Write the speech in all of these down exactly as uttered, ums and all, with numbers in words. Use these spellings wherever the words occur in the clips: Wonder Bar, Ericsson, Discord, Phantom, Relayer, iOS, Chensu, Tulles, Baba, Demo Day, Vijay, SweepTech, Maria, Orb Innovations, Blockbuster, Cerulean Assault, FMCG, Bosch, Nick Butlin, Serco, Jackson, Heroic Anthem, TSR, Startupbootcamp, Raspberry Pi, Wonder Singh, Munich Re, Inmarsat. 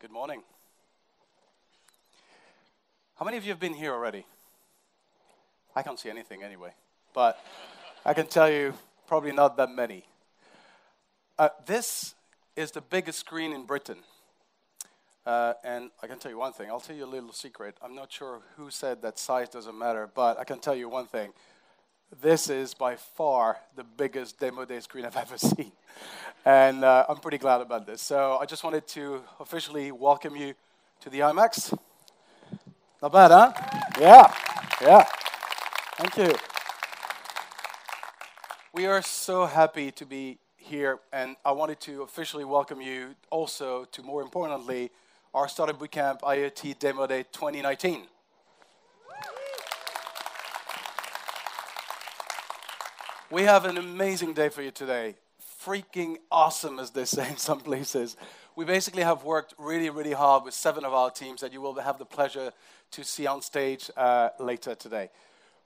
Good morning. How many of you have been here already? I can't see anything anyway, but I can tell you probably not that many. Uh, this is the biggest screen in Britain. Uh, and I can tell you one thing. I'll tell you a little secret. I'm not sure who said that size doesn't matter, but I can tell you one thing. This is by far the biggest demo day screen I've ever seen. And uh, I'm pretty glad about this. So I just wanted to officially welcome you to the IMAX. Not bad, huh? Yeah, yeah. Thank you. We are so happy to be here, and I wanted to officially welcome you also to, more importantly, our Startup Bootcamp IoT Demo Day twenty nineteen. We have an amazing day for you today. Freaking awesome, as they say in some places. We basically have worked really, really hard with seven of our teams that you will have the pleasure to see on stage uh, later today.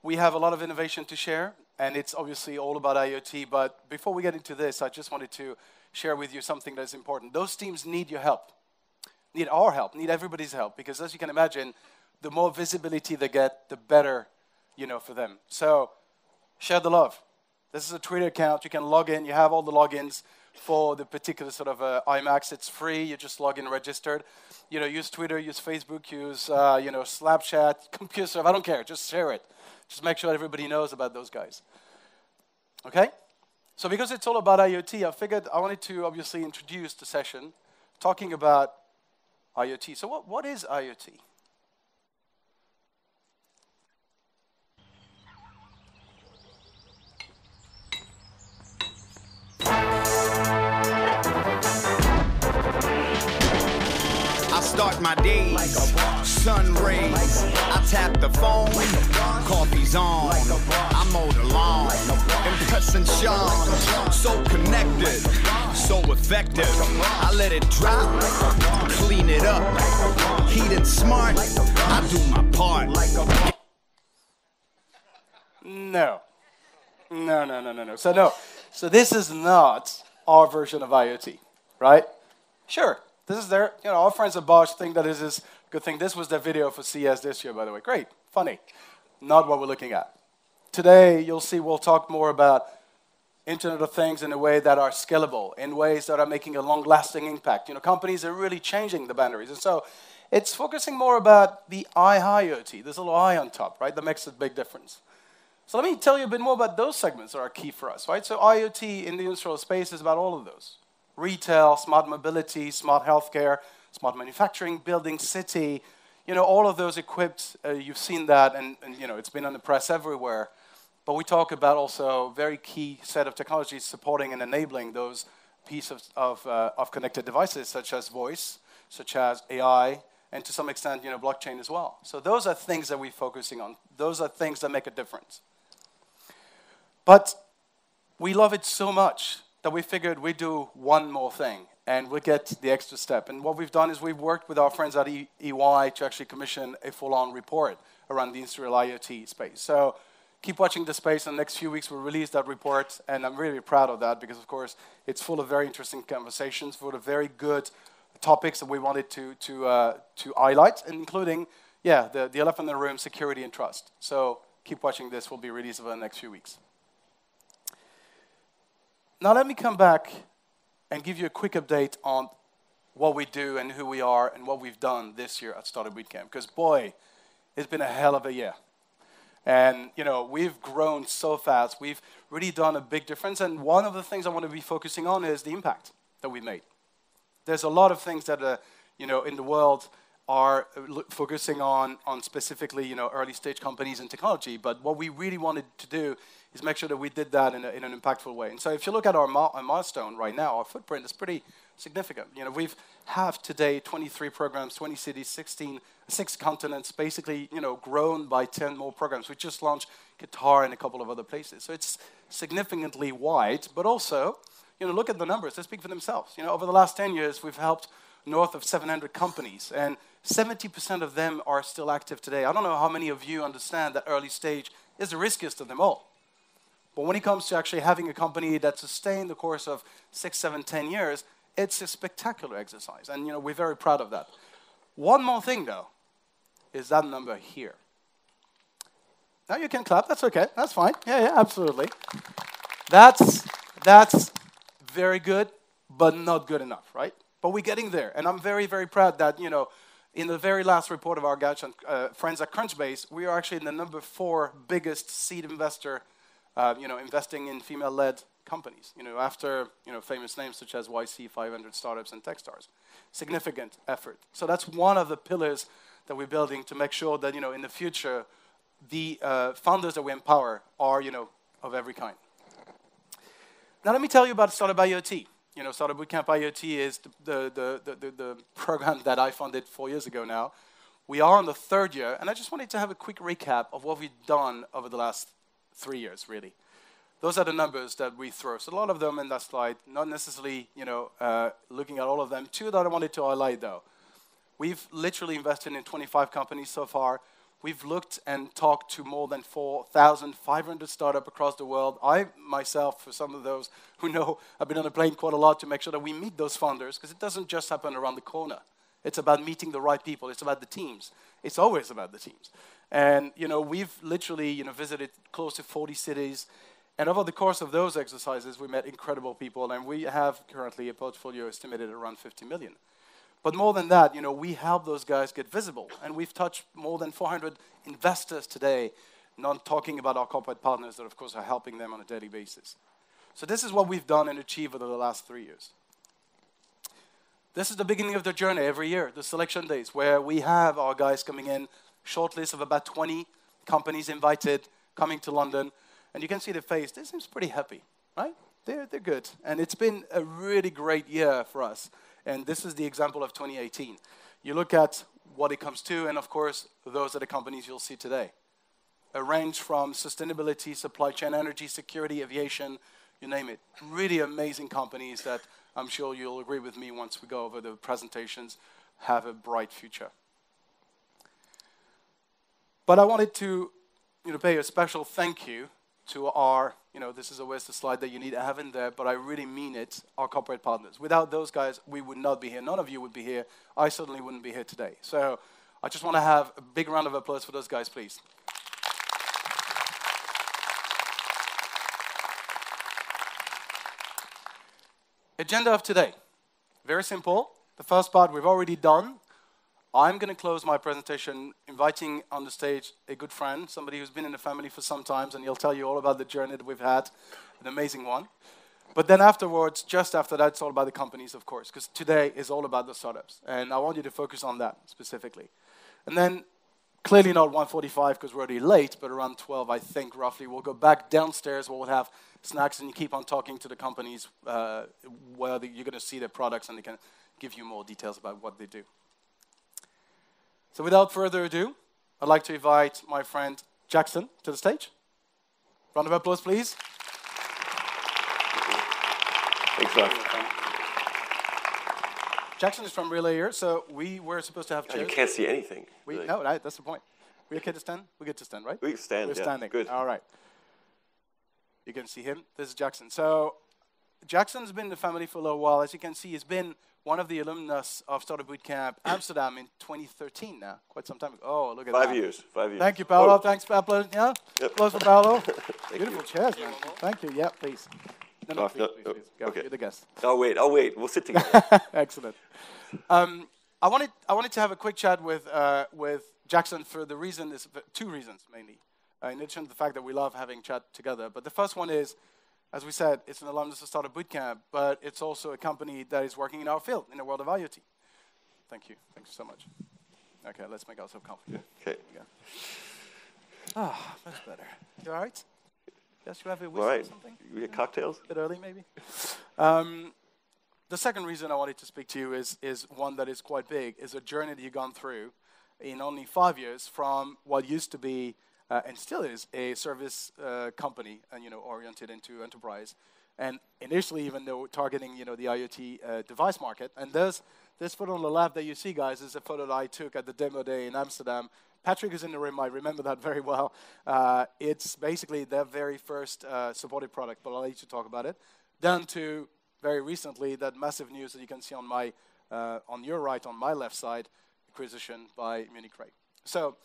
We have a lot of innovation to share, and it's obviously all about IoT, but before we get into this, I just wanted to share with you something that's important. Those teams need your help, need our help, need everybody's help, because as you can imagine, the more visibility they get, the better, you know, for them. So, share the love. This is a Twitter account. You can log in. You have all the logins for the particular sort of uh, IMAX. It's free. You just log in, registered. You know, use Twitter, use Facebook, use uh, you know, Snapchat, CompuServe. I don't care. Just share it. Just make sure everybody knows about those guys. Okay. So because it's all about IoT, I figured I wanted to obviously introduce the session talking about IoT. So what what is IoT? Start my days, like sun rays, like I tap the phone, like coffee's on, like I'm all alone, like impressing Sean, like so connected, like so effective, like I let it drop, like clean it up, like heat and smart, like I do my part. Like no, no, no, no, no, no, so no, so this is not our version of IoT, right? Sure. This is their, you know, our friends at Bosch think that this is a good thing. This was their video for C E S this year, by the way. Great, funny. Not what we're looking at. Today, you'll see we'll talk more about Internet of Things in a way that are scalable, in ways that are making a long-lasting impact. You know, companies are really changing the boundaries. And so it's focusing more about the I I O T, this little I on top, right? That makes a big difference. So let me tell you a bit more about those segments that are key for us, right? So IoT in the industrial space is about all of those. Retail, smart mobility, smart healthcare, smart manufacturing, building, city, you know, all of those equipped, uh, you've seen that, and, and, you know, it's been on the press everywhere. But we talk about also a very key set of technologies supporting and enabling those pieces of, of, uh, of connected devices, such as voice, such as A I, and to some extent, you know, blockchain as well. So those are things that we're focusing on. Those are things that make a difference. But we love it so much that we figured we'd do one more thing, and we'll get the extra step. And what we've done is we've worked with our friends at E Y to actually commission a full-on report around the industrial IoT space. So keep watching the space. In the next few weeks, we'll release that report, and I'm really proud of that because, of course, it's full of very interesting conversations, full of very good topics that we wanted to, to, uh, to highlight, including, yeah, the, the elephant in the room, security and trust. So keep watching this. We'll be released over the next few weeks. Now let me come back and give you a quick update on what we do and who we are and what we've done this year at Startup Bootcamp. Because boy, it's been a hell of a year. And you know, we've grown so fast. We've really done a big difference. And one of the things I want to be focusing on is the impact that we made. There's a lot of things that uh, you know, in the world are focusing on, on specifically, you know, early stage companies and technology. But what we really wanted to do is make sure that we did that in, a, in an impactful way. And so if you look at our, our milestone right now, our footprint is pretty significant. You know, we've have today twenty-three programs, twenty cities, sixteen, six continents, basically, you know, grown by ten more programs. We just launched Qatar and a couple of other places. So it's significantly wide, but also, you know, look at the numbers. They speak for themselves. You know, over the last ten years, we've helped north of seven hundred companies, and seventy percent of them are still active today. I don't know how many of you understand that early stage is the riskiest of them all. But when it comes to actually having a company that sustained the course of six, seven, ten years, It's a spectacular exercise, and you know, we're very proud of that. One more thing, though, is that number here. Now you can clap, that's okay, that's fine. Yeah, yeah, absolutely. That's, that's very good, but not good enough, right? But we're getting there, and I'm very, very proud that, you know, in the very last report of our Gaussian uh, friends at Crunchbase, we are actually in the number four biggest seed investor, uh, you know, investing in female-led companies, you know, after, you know, famous names such as Y C, five hundred Startups, and Tech Stars. Significant effort. So that's one of the pillars that we're building to make sure that, you know, in the future, the uh, founders that we empower are, you know, of every kind. Now let me tell you about Startup IoT. You know, Startup Bootcamp IoT is the, the, the, the, the program that I funded four years ago now. We are on the third year, and I just wanted to have a quick recap of what we've done over the last three years, really. Those are the numbers that we throw. So a lot of them in that slide, not necessarily, you know, uh, looking at all of them. Two that I wanted to highlight, though. We've literally invested in twenty-five companies so far. We've looked and talked to more than four thousand five hundred startups across the world. I, myself, for some of those who know, I've been on a plane quite a lot to make sure that we meet those founders, because it doesn't just happen around the corner. It's about meeting the right people. It's about the teams. It's always about the teams. And, you know, we've literally, you know, visited close to forty cities. And over the course of those exercises, we met incredible people. And we have currently a portfolio estimated at around fifty million. But more than that, you know, we help those guys get visible. And we've touched more than four hundred investors today, not talking about our corporate partners that, of course, are helping them on a daily basis. So this is what we've done and achieved over the last three years. This is the beginning of the journey every year, the selection days, where we have our guys coming in, short list of about twenty companies invited, coming to London. And you can see the face. This seems pretty happy, right? They're, they're good. And it's been a really great year for us. And this is the example of twenty eighteen. You look at what it comes to, and of course, those are the companies you'll see today. A range from sustainability, supply chain, energy, security, aviation, you name it. Really amazing companies that I'm sure you'll agree with me once we go over the presentations, have a bright future. But I wanted to, you know, pay a special thank you to our, you know, this is always the slide that you need to have in there, but I really mean it, our corporate partners. Without those guys, we would not be here. None of you would be here. I certainly wouldn't be here today. So I just want to have a big round of applause for those guys, please. Agenda of today. Very simple. The first part we've already done. I'm going to close my presentation inviting on the stage a good friend, somebody who's been in the family for some time, and he'll tell you all about the journey that we've had, an amazing one. But then afterwards, just after that, it's all about the companies, of course, because today is all about the startups. And I want you to focus on that specifically. And then, clearly not one forty-five because we're already late, but around twelve, I think, roughly, we'll go back downstairs where we'll have snacks and you keep on talking to the companies uh, where the, you're going to see their products and they can give you more details about what they do. So without further ado, I'd like to invite my friend Jackson to the stage. Round of applause, please. Thanks, Tom. Jackson is from Relayer, so we were supposed to have chairs. You can't see anything. We, really. No, that's the point. We're okay to stand? We're good to stand, right? We stand, We're yeah. standing. Good. All right. You can see him. This is Jackson. So Jackson's been in the family for a little while. As you can see, he's been one of the alumnus of Startup Bootcamp Amsterdam in twenty thirteen now, quite some time ago. Oh, look at that. Five years, five years. Thank you, Paolo. Oh. Thanks, Paolo. Yeah, yep. Close for Paolo. Beautiful you. chairs, man. Thank you. Yeah, please. No, no, no, please, no, please, no. please. Go. Okay. You're the guest. I'll wait, I'll wait. We'll sit together. Excellent. Um, I, wanted, I wanted to have a quick chat with, uh, with Jackson for the reason, is two reasons mainly, uh, in addition to the fact that we love having chat together. But the first one is, as we said, it's an alumnus of Startup Bootcamp, but it's also a company that is working in our field, in the world of IoT. Thank you. Thank you so much. Okay, let's make ourselves comfortable. Okay. Ah, oh, much better. You all right? Yes, you have a whiskey right. or something? You get cocktails? A bit early, maybe. um, the second reason I wanted to speak to you is, is one that is quite big, is a journey that you've gone through in only five years from what used to be Uh, and still is a service uh, company, and you know, oriented into enterprise, and initially even though targeting you know the IoT uh, device market. And there's this photo on the left that you see, guys, is a photo that I took at the demo day in Amsterdam. Patrick is in the room. I remember that very well. Uh, it's basically their very first uh, supported product, but I'll let you talk about it. Down to very recently that massive news that you can see on my, uh, on your right, on my left side, acquisition by Munich Re. So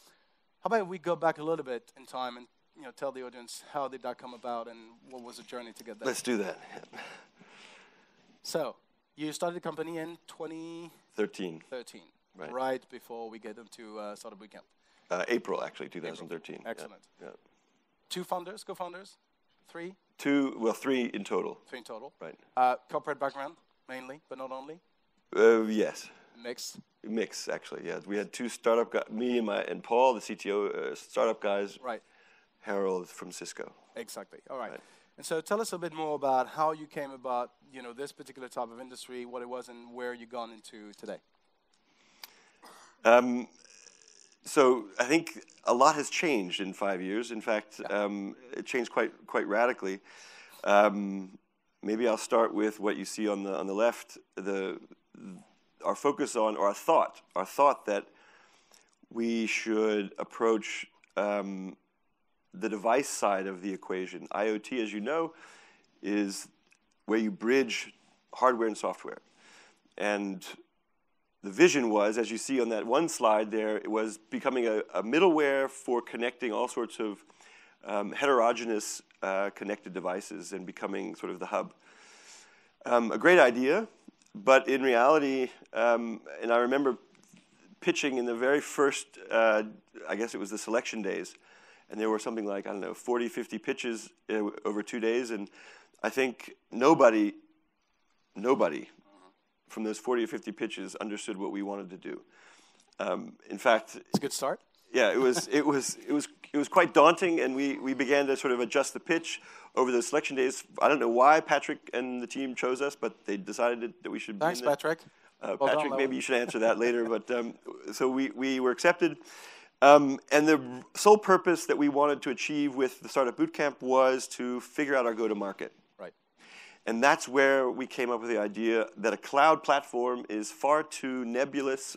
how about we go back a little bit in time and you know, tell the audience how did that come about and what was the journey to get there? Let's do that. So you started the company in twenty thirteen. thirteen, right. right before we get into uh, Startup Bootcamp. Uh, April, actually, twenty thirteen. April. Excellent. Yeah. Yeah. Two founders, co-founders? Three? Two, well, three in total. Three in total. Right. Uh, corporate background, mainly, but not only? Uh, yes. Mix? Mix, actually, yeah. We had two startup guys, me and, my, and Paul, the C T O, uh, startup guys. Right. Harold from Cisco. Exactly. All right. right. And so tell us a bit more about how you came about, you know, this particular type of industry, what it was, and where you've gone into today. Um, so I think a lot has changed in five years. In fact, yeah. um, it changed quite quite radically. Um, maybe I'll start with what you see on the on the left. The our focus on or our thought, our thought that we should approach. Um, The device side of the equation. IoT, as you know, is where you bridge hardware and software. And the vision was, as you see on that one slide there, it was becoming a, a middleware for connecting all sorts of um, heterogeneous uh, connected devices and becoming sort of the hub. Um, a great idea, but in reality, um, and I remember pitching in the very first, uh, I guess it was the selection days, and there were something like, I don't know, forty, fifty pitches uh, over two days. And I think nobody, nobody mm-hmm. from those forty or fifty pitches understood what we wanted to do. Um, in fact... It's a good start. Yeah, it was, it was, it was, it was quite daunting. And we, we began to sort of adjust the pitch over those selection days. I don't know why Patrick and the team chose us, but they decided that we should Thanks, be in Patrick. Uh, well Patrick, done, maybe you should answer that later. But um, so we, we were accepted. Um, and the sole purpose that we wanted to achieve with the Startup Bootcamp was to figure out our go-to-market. Right. And that's where we came up with the idea that a cloud platform is far too nebulous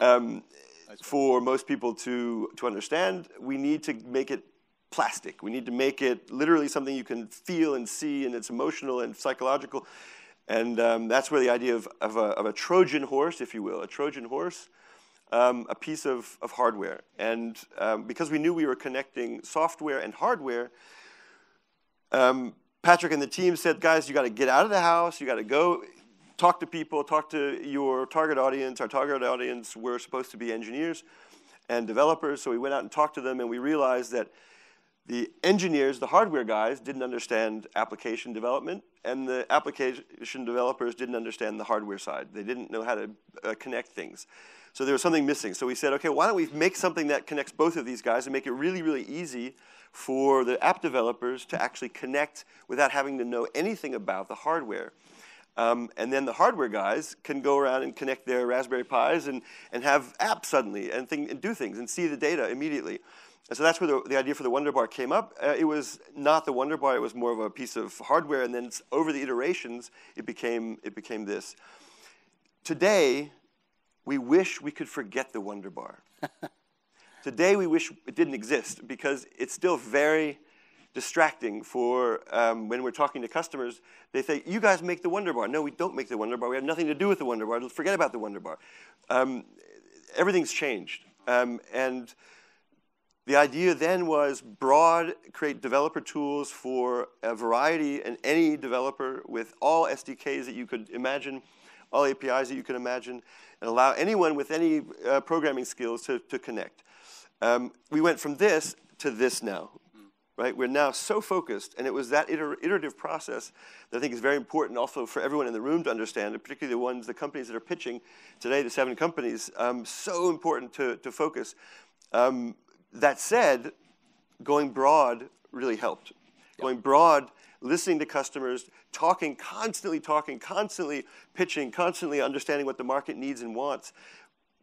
um, nice for most people to, to understand. We need to make it plastic. We need to make it literally something you can feel and see, and it's emotional and psychological. And um, that's where the idea of, of, a, of a Trojan horse, if you will, a Trojan horse, Um, a piece of, of hardware. And um, because we knew we were connecting software and hardware, um, Patrick and the team said, guys, you got to get out of the house. You got to go talk to people, talk to your target audience. Our target audience were supposed to be engineers and developers. So we went out and talked to them, and we realized that the engineers, the hardware guys, didn't understand application development, and the application developers didn't understand the hardware side. They didn't know how to uh, connect things. So there was something missing. So we said, okay, why don't we make something that connects both of these guys and make it really, really easy for the app developers to actually connect without having to know anything about the hardware. Um, and then the hardware guys can go around and connect their Raspberry Pis and, and have apps suddenly and, thing, and do things and see the data immediately. And so that's where the, the idea for the Wonder Bar came up. Uh, it was not the Wonder Bar. It was more of a piece of hardware. And then over the iterations, it became, it became this. Today, we wish we could forget the Wonder Bar. Today, we wish it didn't exist, because it's still very distracting for um, when we're talking to customers. They say, you guys make the Wonder Bar. No, we don't make the Wonder Bar. We have nothing to do with the Wonder Bar. Forget about the Wonder Bar. Um, everything's changed. Um, and the idea then was broad, create developer tools for a variety and any developer with all S D Ks that you could imagine, all A P Is that you can imagine, and allow anyone with any uh, programming skills to, to connect. Um, we went from this to this now, mm. right? We're now so focused, and it was that iter iterative process that I think is very important also for everyone in the room to understand, and particularly the ones, the companies that are pitching today, the seven companies, um, so important to, to focus. Um, that said, going broad really helped. Yep. Going broad, listening to customers, talking, constantly talking, constantly pitching, constantly understanding what the market needs and wants.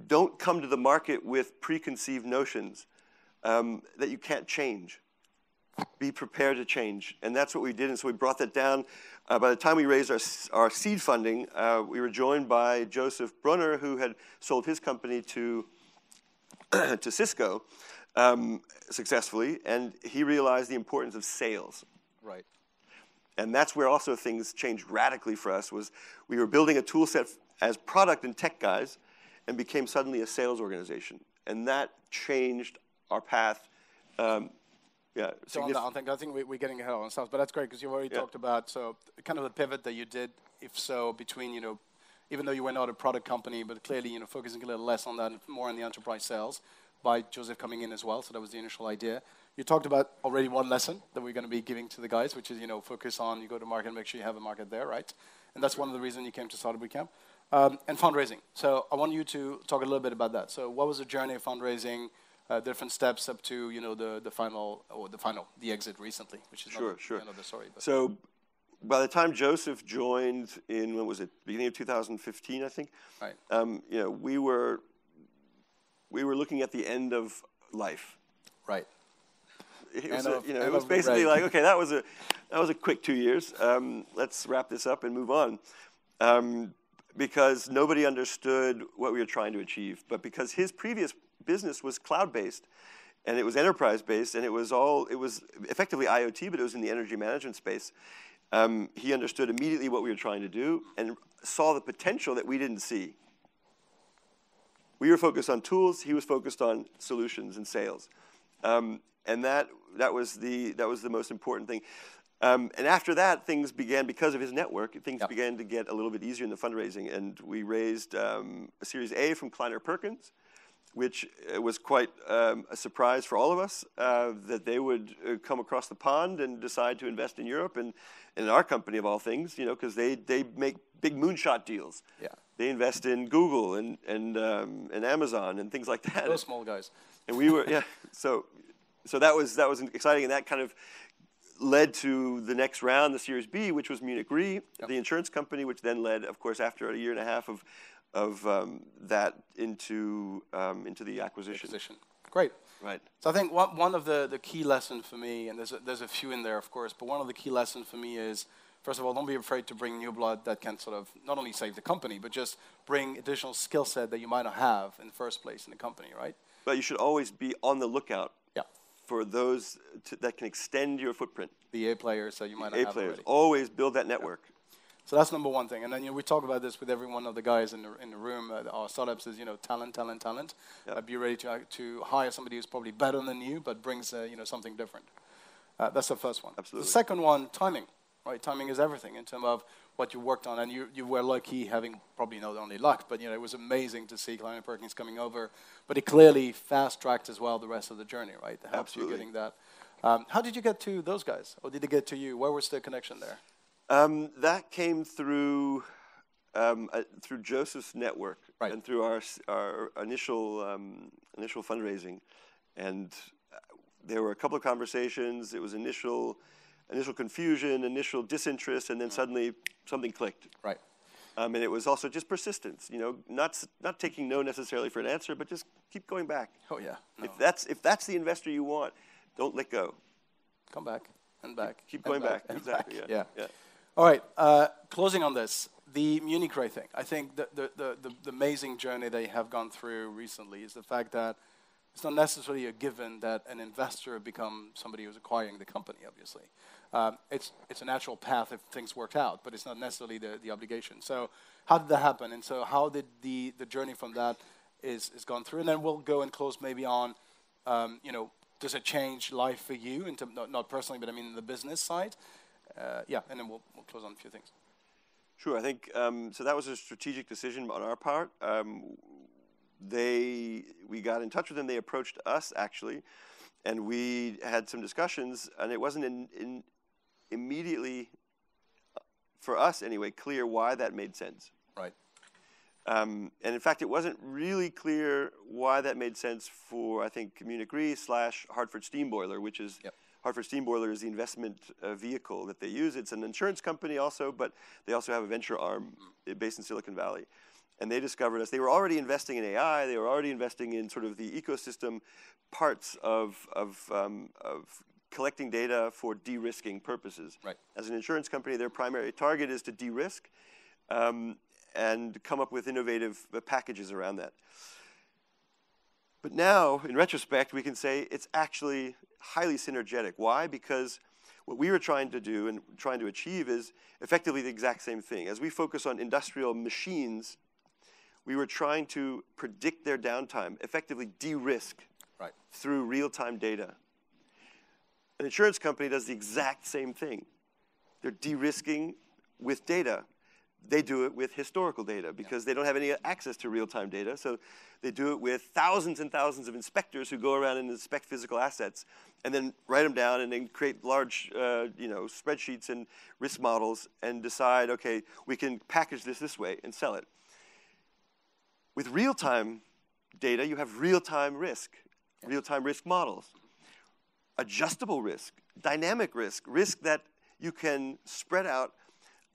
Don't come to the market with preconceived notions um, that you can't change. Be prepared to change. And that's what we did. And so we brought that down. Uh, by the time we raised our, our seed funding, uh, we were joined by Joseph Brunner, who had sold his company to, to Cisco um, successfully. And he realized the importance of sales. Right. And that's where also things changed radically for us, was we were building a tool set as product and tech guys and became suddenly a sales organization. And that changed our path. Um, yeah, so on that, I think, I think we, we're getting ahead of ourselves, but that's great because you've already yeah. talked about so kind of the pivot that you did, if so, between, you know, even though you were not a product company, but clearly, you know, focusing a little less on that, more on the enterprise sales by Joseph coming in as well. So that was the initial idea. You talked about already one lesson that we're going to be giving to the guys, which is, you know, focus on, you go to market, make sure you have a market there, right? And that's one of the reasons you came to Startup Bootcamp. Um, and fundraising. So I want you to talk a little bit about that. So what was the journey of fundraising, uh, different steps up to, you know, the, the final, or the final, the exit recently, which is sure, not sure. the end of the story. But. So by the time Joseph joined in, what was it, beginning of two thousand fifteen, I think, right. um, you know, we were, we were looking at the end of life. Right. It was, of, a, you know, it was basically right. like, okay, that was a, that was a quick two years. Um, let's wrap this up and move on. Um, because nobody understood what we were trying to achieve. But because his previous business was cloud-based, and it was enterprise-based, and it was all, it was effectively IoT, but it was in the energy management space, um, he understood immediately what we were trying to do and saw the potential that we didn't see. We were focused on tools, he was focused on solutions and sales. Um, and that, that, was the, that was the most important thing. Um, and after that, things began, because of his network, things yep. began to get a little bit easier in the fundraising. And we raised um, a Series A from Kleiner Perkins, which was quite um, a surprise for all of us, uh, that they would uh, come across the pond and decide to invest in Europe and in our company, of all things, you know, because they, they make big moonshot deals. Yeah. They invest in Google and, and, um, and Amazon and things like that. Those small guys. And we were, yeah. So, so that was, that was exciting, and that kind of led to the next round, the Series B, which was Munich Re, yep. the insurance company, which then led, of course, after a year and a half of, of um, that into, um, into the acquisition. acquisition. Great. Right. So I think one, one of the, the key lessons for me, and there's a, there's a few in there, of course, but one of the key lessons for me is, first of all, don't be afraid to bring new blood that can sort of not only save the company, but just bring additional skill set that you might not have in the first place in the company, right? But you should always be on the lookout for those to, that can extend your footprint. The A players that you might not have already. Always build that network. Yeah. So that's number one thing. And then, you know, we talk about this with every one of the guys in the, in the room. Uh, our startups is, you know, talent, talent, talent. Yeah. Uh, be ready to, uh, to hire somebody who's probably better than you, but brings, uh, you know, something different. Uh, that's the first one. Absolutely. The second one, timing. Right? Timing is everything in terms of what you worked on. And you, you were lucky having probably not only luck, but, you know, it was amazing to see Kleiner Perkins coming over. But it clearly fast-tracked as well the rest of the journey, right? That helps you getting that. Um, how did you get to those guys? Or did they get to you? Where was the connection there? Um, that came through um, uh, through Joseph's network right. and through our, our initial, um, initial fundraising. And there were a couple of conversations. It was initial... Initial confusion, initial disinterest, and then suddenly something clicked. Right. Um, and it was also just persistence. You know, not not taking no necessarily for an answer, but just keep going back. Oh yeah. No. If that's if that's the investor you want, don't let go. Come back and back. Keep, keep going back. back. Exactly. Back. Yeah. Yeah. yeah. All right. Uh, closing on this, the Munich Re thing. I think the the, the the the amazing journey they have gone through recently is the fact that it's not necessarily a given that an investor become somebody who's acquiring the company, obviously. Um, it's, it's a natural path if things worked out, but it's not necessarily the, the obligation. So how did that happen? And so how did the, the journey from that is, is gone through? And then we'll go and close maybe on, um, you know, does it change life for you, into, not, not personally, but I mean the business side? Uh, yeah, and then we'll, we'll close on a few things. Sure, I think, um, so that was a strategic decision on our part. Um, They, we got in touch with them. They approached us actually, and we had some discussions. And it wasn't in, in immediately, for us anyway, clear why that made sense. Right. Um, and in fact, it wasn't really clear why that made sense for, I think, Munich Re slash Hartford Steam Boiler, which is yep. Hartford Steam Boiler is the investment uh, vehicle that they use. It's an insurance company also, but they also have a venture arm based in Silicon Valley. And they discovered us. They were already investing in A I. They were already investing in sort of the ecosystem parts of, of, um, of collecting data for de-risking purposes. Right. As an insurance company, their primary target is to de-risk um, and come up with innovative uh, packages around that. But now, in retrospect, we can say it's actually highly synergetic. Why? Because What we were trying to do and trying to achieve is effectively the exact same thing. As we focus on industrial machines, we were trying to predict their downtime, effectively de-risk right. through real-time data. An insurance company does the exact same thing. They're de-risking with data. They do it with historical data because yeah. they don't have any access to real-time data. So they do it with thousands and thousands of inspectors who go around and inspect physical assets and then write them down and then create large uh, you know, spreadsheets and risk models and decide, okay, we can package this this way and sell it. With real-time data, you have real-time risk, yeah. real-time risk models, adjustable risk, dynamic risk, risk that you can spread out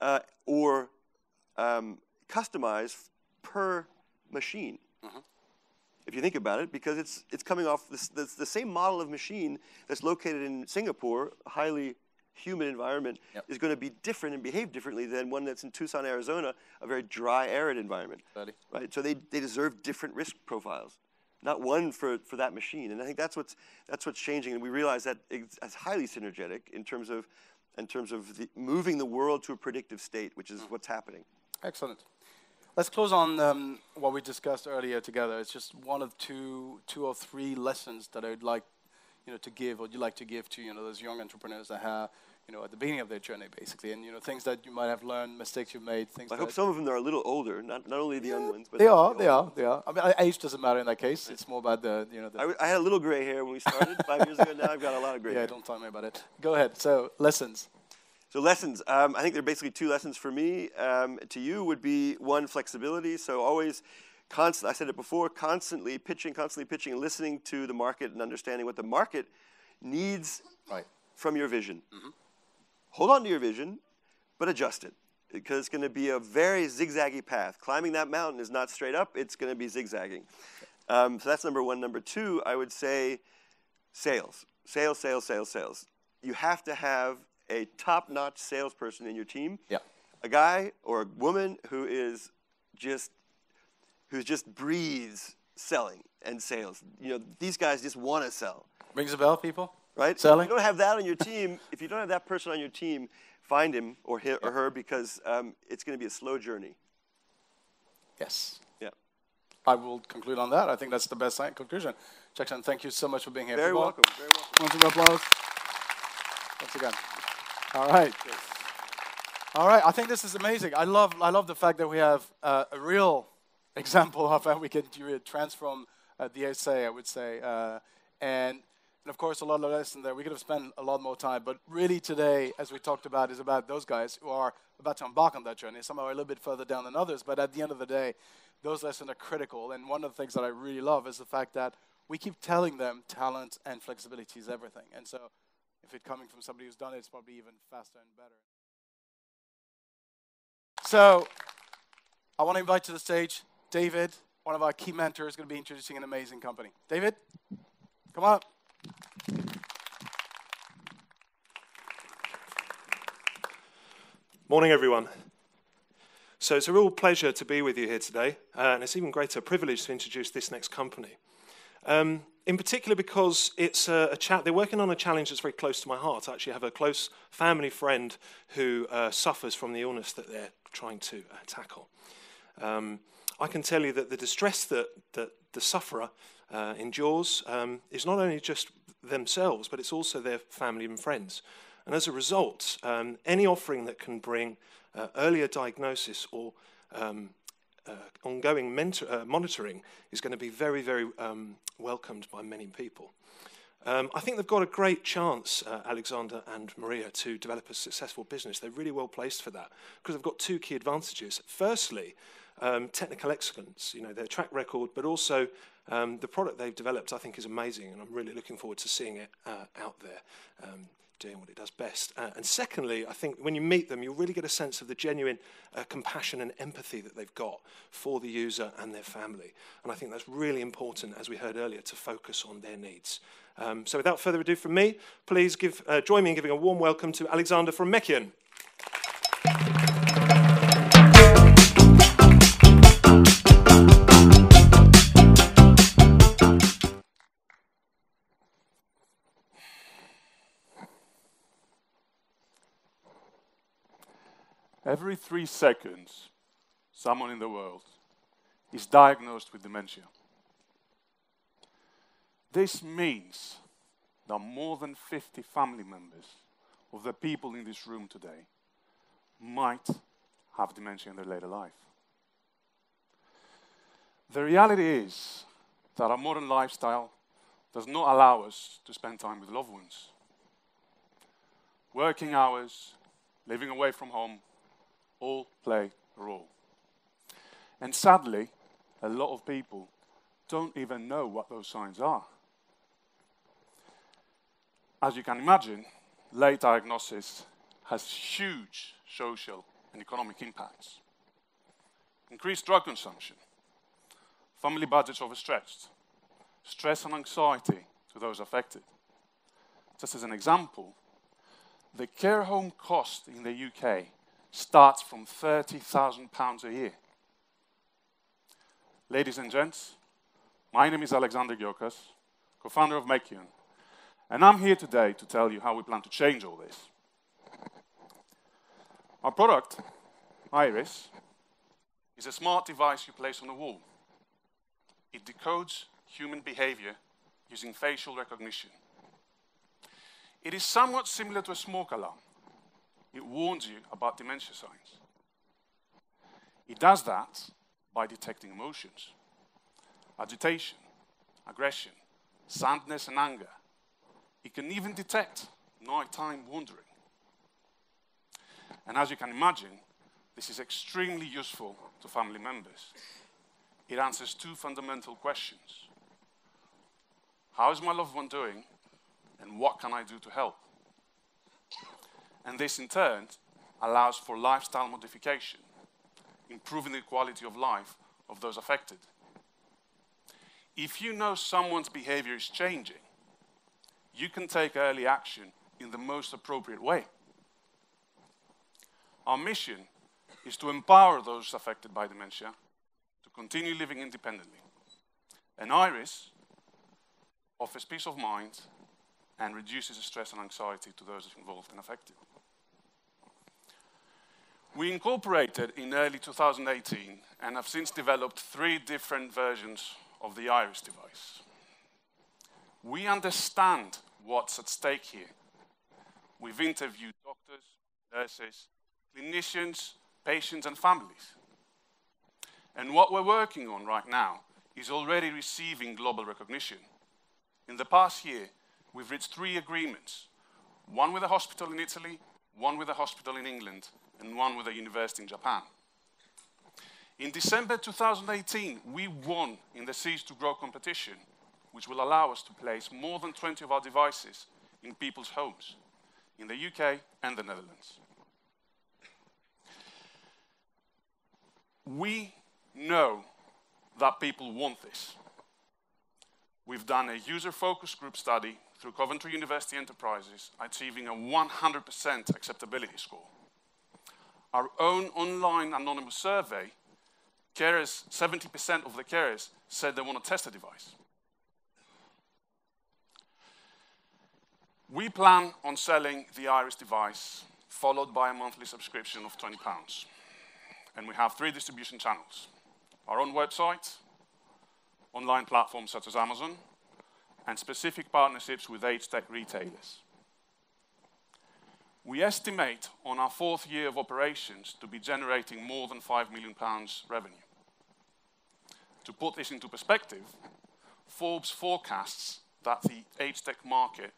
uh, or Um, customized per machine, mm-hmm. if you think about it, because it's, it's coming off this, this, the same model of machine that's located in Singapore, a highly humid environment, yep. is going to be different and behave differently than one that's in Tucson, Arizona, a very dry, arid environment. Bloody. Right? So they, they deserve different risk profiles, not one for, for that machine. And I think that's what's, that's what's changing, and we realize that it's highly synergetic in terms of, in terms of the, moving the world to a predictive state, which is mm-hmm. what's happening. Excellent. Let's close on um, what we discussed earlier together. It's just one of two, two or three lessons that I'd like, you know, to give, or you'd like to give to, you know, those young entrepreneurs that have, you know, at the beginning of their journey, basically, and you know, things that you might have learned, mistakes you've made. Things. I that hope some of them are a little older, not not only the yeah, young ones, but they are, they are, they are. I mean, age doesn't matter in that case. It's more about the, you know. The I, w I had a little gray hair when we started five years ago. Now I've got a lot of gray. Yeah, hair. Don't tell me about it. Go ahead. So lessons. So lessons, um, I think there are basically two lessons for me. Um, to you would be, one, flexibility. So always, constant, I said it before, constantly pitching, constantly pitching, listening to the market and understanding what the market needs right. from your vision. Mm-hmm. Hold on to your vision, but adjust it, because it's going to be a very zigzaggy path. Climbing that mountain is not straight up, it's going to be zigzagging. Um, so that's number one. Number two, I would say sales. Sales, sales, sales, sales. You have to have a top-notch salesperson in your team, yeah. a guy or a woman who is just, who just breathes selling and sales. You know, these guys just want to sell. Rings a bell, people. Right? Selling. If you don't have that on your team, if you don't have that person on your team, find him or her, yeah. or her because um, it's going to be a slow journey. Yes. Yeah. I will conclude on that. I think that's the best conclusion. Jackson, thank you so much for being here. Very welcome. Very welcome. Round of applause. Once again. All right, all right. I think this is amazing. I love, I love the fact that we have uh, a real example of how we can transform uh, the essay, I would say, uh, and, and of course a lot of lesson there. We could have spent a lot more time, but really today, as we talked about, is about those guys who are about to embark on that journey. Some are a little bit further down than others, but at the end of the day, those lessons are critical. And one of the things that I really love is the fact that we keep telling them talent and flexibility is everything, and so. If it's coming from somebody who's done it, it's probably even faster and better. So I want to invite to the stage David, one of our key mentors, is going to be introducing an amazing company. David, come on up. Morning, everyone. So it's a real pleasure to be with you here today, uh, and it's even greater privilege to introduce this next company. Um, in particular because it's a, a cha they're working on a challenge that's very close to my heart. I actually have a close family friend who uh, suffers from the illness that they're trying to uh, tackle. Um, I can tell you that the distress that, that the sufferer uh, endures um, is not only just themselves, but it's also their family and friends. And as a result, um, any offering that can bring uh, earlier diagnosis or um, Uh, ongoing mentor, uh, monitoring is going to be very, very um, welcomed by many people. Um, I think they've got a great chance, uh, Alexander and Maria, to develop a successful business. They're really well placed for that because they've got two key advantages. Firstly, um, technical excellence, you know, their track record, but also um, the product they've developed I think is amazing, and I'm really looking forward to seeing it uh, out there. Um, doing what it does best. Uh, and secondly, I think when you meet them, you'll really get a sense of the genuine uh, compassion and empathy that they've got for the user and their family. And I think that's really important, as we heard earlier, to focus on their needs. Um, so without further ado from me, please give, uh, join me in giving a warm welcome to Alexander from Mekion. every three seconds, someone in the world is diagnosed with dementia. This means that more than fifty family members of the people in this room today might have dementia in their later life. The reality is that our modern lifestyle does not allow us to spend time with loved ones. Working hours, living away from home, all play a role. And sadly, a lot of people don't even know what those signs are. As you can imagine, late diagnosis has huge social and economic impacts. Increased drug consumption, family budgets overstretched, stress and anxiety to those affected. Just as an example, the care home cost in the U K starts from thirty thousand pounds a year. Ladies and gents, my name is Alexander Giokas, co-founder of Mekion, and I'm here today to tell you how we plan to change all this. Our product, Iris, is a smart device you place on the wall. It decodes human behavior using facial recognition. It is somewhat similar to a smoke alarm. It warns you about dementia signs. It does that by detecting emotions, agitation, aggression, sadness and anger. It can even detect nighttime wandering. And as you can imagine, this is extremely useful to family members. It answers two fundamental questions. How is my loved one doing? And what can I do to help? And this, in turn, allows for lifestyle modification, improving the quality of life of those affected. If you know someone's behavior is changing, you can take early action in the most appropriate way. Our mission is to empower those affected by dementia to continue living independently. And Iris offers peace of mind and reduces the stress and anxiety to those involved and affected. We incorporated in early two thousand eighteen and have since developed three different versions of the Iris device. We understand what's at stake here. We've interviewed doctors, nurses, clinicians, patients, and families. And what we're working on right now is already receiving global recognition. In the past year, we've reached three agreements, one with a hospital in Italy, one with a hospital in England, and one with a university in Japan. In December two thousand eighteen, we won in the Cease to Grow competition, which will allow us to place more than twenty of our devices in people's homes, in the U K and the Netherlands. We know that people want this. We've done a user focus group study through Coventry University Enterprises, achieving a one hundred percent acceptability score. Our own online anonymous survey, carers, seventy percent of the carers said they want to test the device. We plan on selling the Iris device, followed by a monthly subscription of twenty pounds. And we have three distribution channels: our own website, online platforms such as Amazon, and specific partnerships with age tech retailers. We estimate on our fourth year of operations to be generating more than five million pounds revenue. To put this into perspective, Forbes forecasts that the age tech market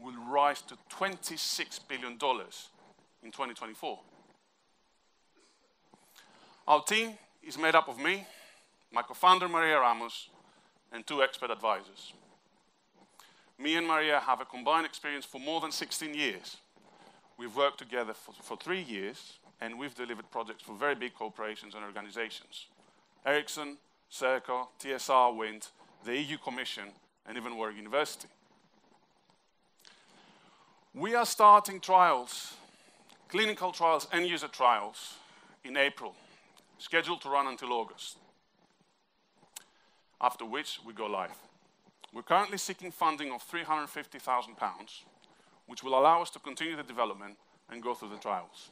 will rise to twenty-six billion dollars in twenty twenty-four. Our team is made up of me, my co-founder Maria Ramos, and two expert advisors. Me and Maria have a combined experience for more than sixteen years. We've worked together for, for three years, and we've delivered projects for very big corporations and organizations. Ericsson, Serco, T S R Wind, the E U Commission, and even Warwick University. We are starting trials, clinical trials and user trials, in April, scheduled to run until August, after which we go live. We're currently seeking funding of three hundred fifty thousand pounds, which will allow us to continue the development and go through the trials.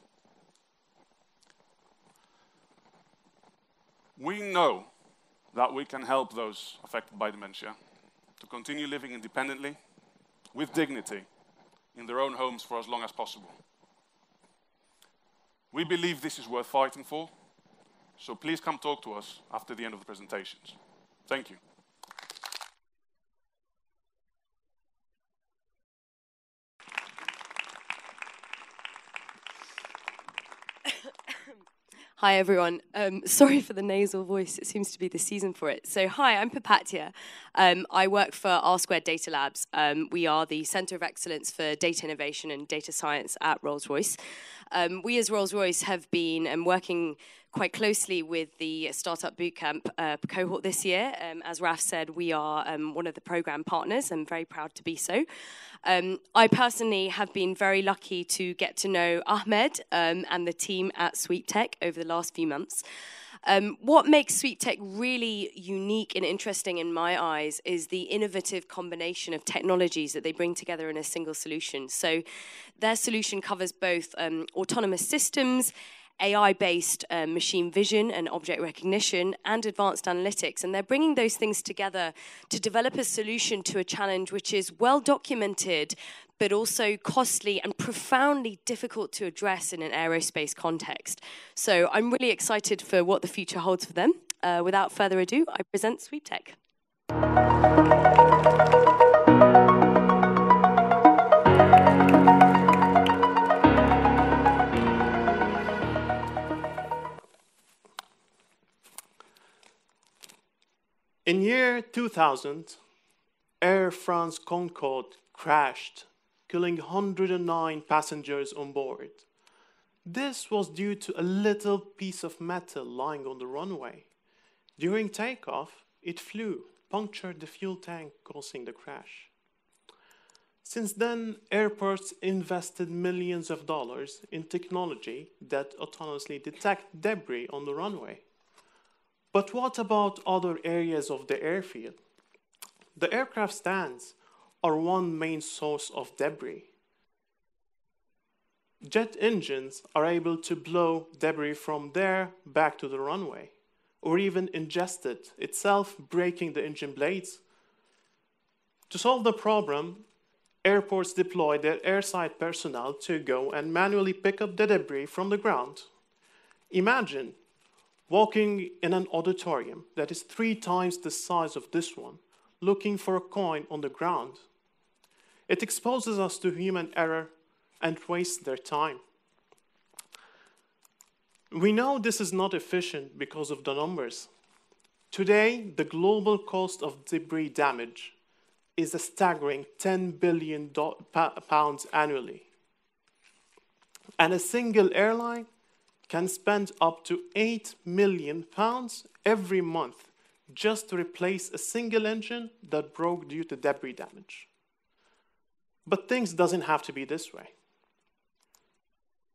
We know that we can help those affected by dementia to continue living independently, with dignity, in their own homes for as long as possible. We believe this is worth fighting for, so please come talk to us after the end of the presentations. Thank you. Hi everyone, um, sorry for the nasal voice, it seems to be the season for it. So hi, I'm Papatia. Um, I work for R Squared Data Labs. Um, we are the Centre of Excellence for Data Innovation and Data Science at Rolls-Royce. Um, we as Rolls-Royce have been um, working quite closely with the Startup Bootcamp uh, cohort this year. Um, as Raf said, we are um, one of the program partners. I'm very proud to be so. Um, I personally have been very lucky to get to know Ahmed um, and the team at SweepTech over the last few months. Um, what makes SweepTech really unique and interesting in my eyes is the innovative combination of technologies that they bring together in a single solution. So their solution covers both um, autonomous systems, A I-based uh, machine vision and object recognition, and advanced analytics. And they're bringing those things together to develop a solution to a challenge which is well-documented, but also costly and profoundly difficult to address in an aerospace context. So I'm really excited for what the future holds for them. Uh, without further ado, I present SweepTech. In year two thousand, Air France Concorde crashed, killing one hundred nine passengers on board. This was due to a little piece of metal lying on the runway. During takeoff, it flew, punctured the fuel tank, causing the crash. Since then, airports invested millions of dollars in technology that autonomously detect debris on the runway. But what about other areas of the airfield? The aircraft stands are one main source of debris. Jet engines are able to blow debris from there back to the runway, or even ingest it itself, breaking the engine blades. To solve the problem, airports deploy their airside personnel to go and manually pick up the debris from the ground. Imagine walking in an auditorium that is three times the size of this one, looking for a coin on the ground. It exposes us to human error and wastes their time. We know this is not efficient because of the numbers. Today, the global cost of debris damage is a staggering ten billion pounds annually. And a single airline can spend up to eight million pounds every month just to replace a single engine that broke due to debris damage. But things doesn't have to be this way.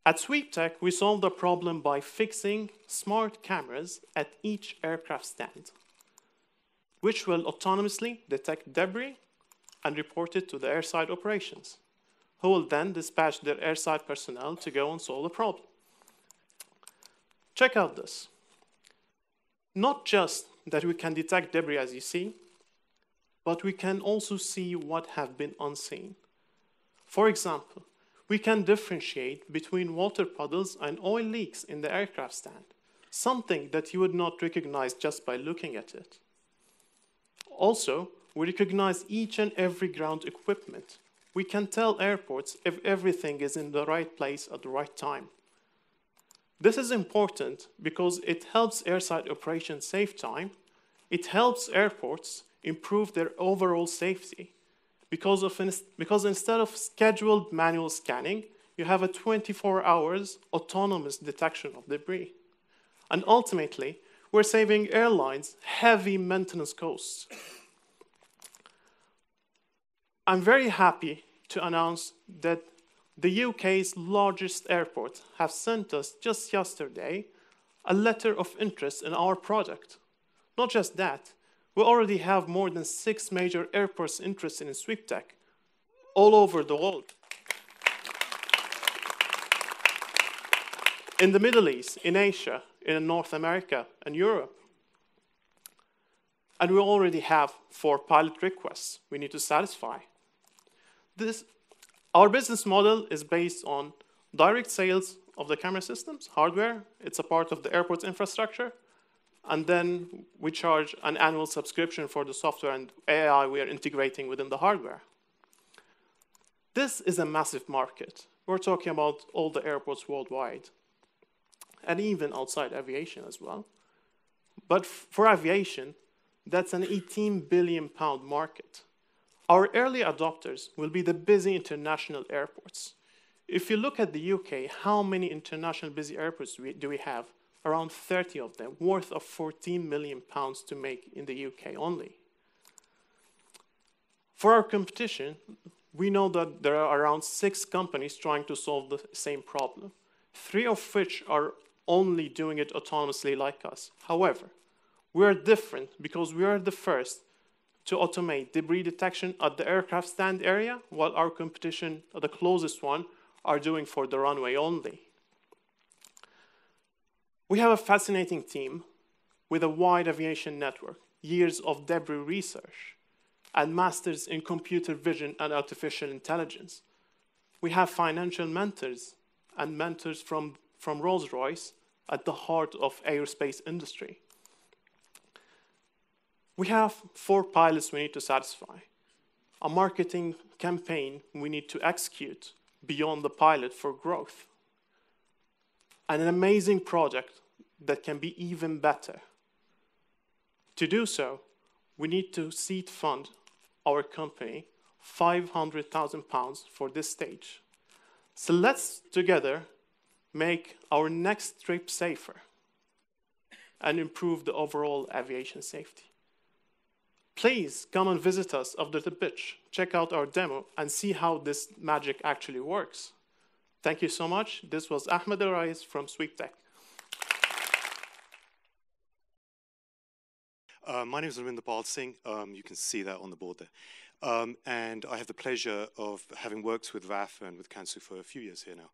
At SweepTech, we solve the problem by fixing smart cameras at each aircraft stand, which will autonomously detect debris and report it to the airside operations, who will then dispatch their airside personnel to go and solve the problem. Check out this. Not just that we can detect debris as you see, but we can also see what have been unseen. For example, we can differentiate between water puddles and oil leaks in the aircraft stand, something that you would not recognize just by looking at it. Also, we recognize each and every ground equipment. We can tell airports if everything is in the right place at the right time. This is important because it helps airside operations save time. It helps airports improve their overall safety because, of in, because instead of scheduled manual scanning, you have a twenty-four hours autonomous detection of debris. And ultimately, we're saving airlines heavy maintenance costs. I'm very happy to announce that the U K's largest airport have sent us just yesterday a letter of interest in our product. Not just that, we already have more than six major airports interested in SweepTech all over the world. In the Middle East, in Asia, in North America, and Europe. And we already have four pilot requests we need to satisfy. This, our business model is based on direct sales of the camera systems, hardware. It's a part of the airport's infrastructure. And then we charge an annual subscription for the software and A I we are integrating within the hardware. This is a massive market. We're talking about all the airports worldwide, and even outside aviation as well. But for aviation, that's an eighteen billion pound market. Our early adopters will be the busy international airports. If you look at the U K, how many international busy airports do we, do we have? Around thirty of them, worth of fourteen million pounds to make in the U K only. For our competition, we know that there are around six companies trying to solve the same problem, three of which are only doing it autonomously like us. However, we are different because we are the first to automate debris detection at the aircraft stand area, while our competition, the closest one, are doing for the runway only. We have a fascinating team with a wide aviation network, years of debris research, and masters in computer vision and artificial intelligence. We have financial mentors and mentors from, from Rolls-Royce at the heart of aerospace industry. We have four pilots we need to satisfy, a marketing campaign we need to execute beyond the pilot for growth, and an amazing product that can be even better. To do so, we need to seed fund our company five hundred thousand pounds for this stage. So let's together make our next trip safer and improve the overall aviation safety. Please come and visit us after the pitch, check out our demo, and see how this magic actually works. Thank you so much. This was Ahmed and Iris from SweepTech. Uh, my name is Wonder Singh. Um, you can see that on the board there. Um, and I have the pleasure of having worked with V A F and with Kansu for a few years here now.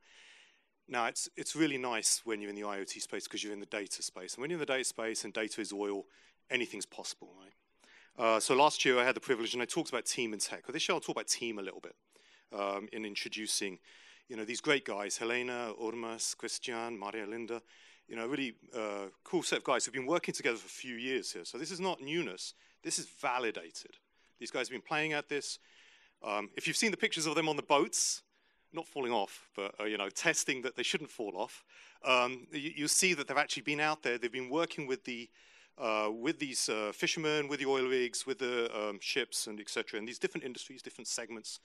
Now, it's, it's really nice when you're in the IoT space because you're in the data space. And when you're in the data space and data is oil, anything's possible, right? Uh, so last year I had the privilege, and I talked about team and tech. But this year I'll talk about team a little bit um, in introducing you know, these great guys, Helena, Urmas, Christian, Maria, Linda, you know, really uh, cool set of guys who've been working together for a few years here. So this is not newness. This is validated. These guys have been playing at this. Um, if you've seen the pictures of them on the boats, not falling off, but, uh, you know, testing that they shouldn't fall off, um, you, you'll see that they've actually been out there. They've been working with, the, uh, with these uh, fishermen, with the oil rigs, with the um, ships, and et cetera, and these different industries, different segments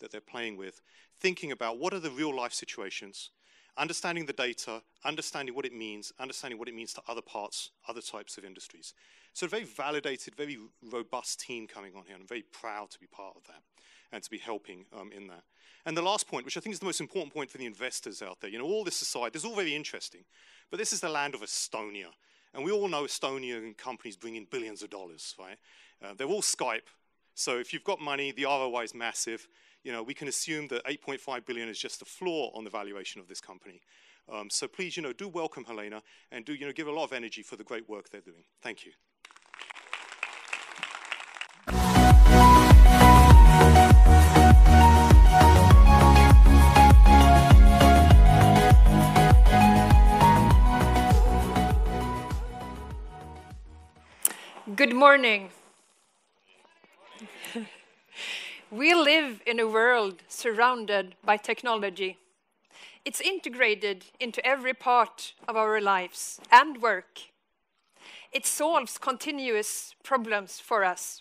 that they're playing with, thinking about what are the real life situations, understanding the data, understanding what it means, understanding what it means to other parts, other types of industries. So a very validated, very robust team coming on here, and I'm very proud to be part of that and to be helping um, in that. And the last point, which I think is the most important point for the investors out there, you know, all this aside, this is all very interesting, but this is the land of Estonia. And we all know Estonian companies bring in billions of dollars, right? Uh, they're all Skype. So if you've got money, the R O I is massive. You know, we can assume that eight point five billion is just the floor on the valuation of this company. Um, so please, you know, do welcome Helena, and do, you know, give a lot of energy for the great work they're doing. Thank you. Good morning. We live in a world surrounded by technology. It's integrated into every part of our lives and work. It solves continuous problems for us.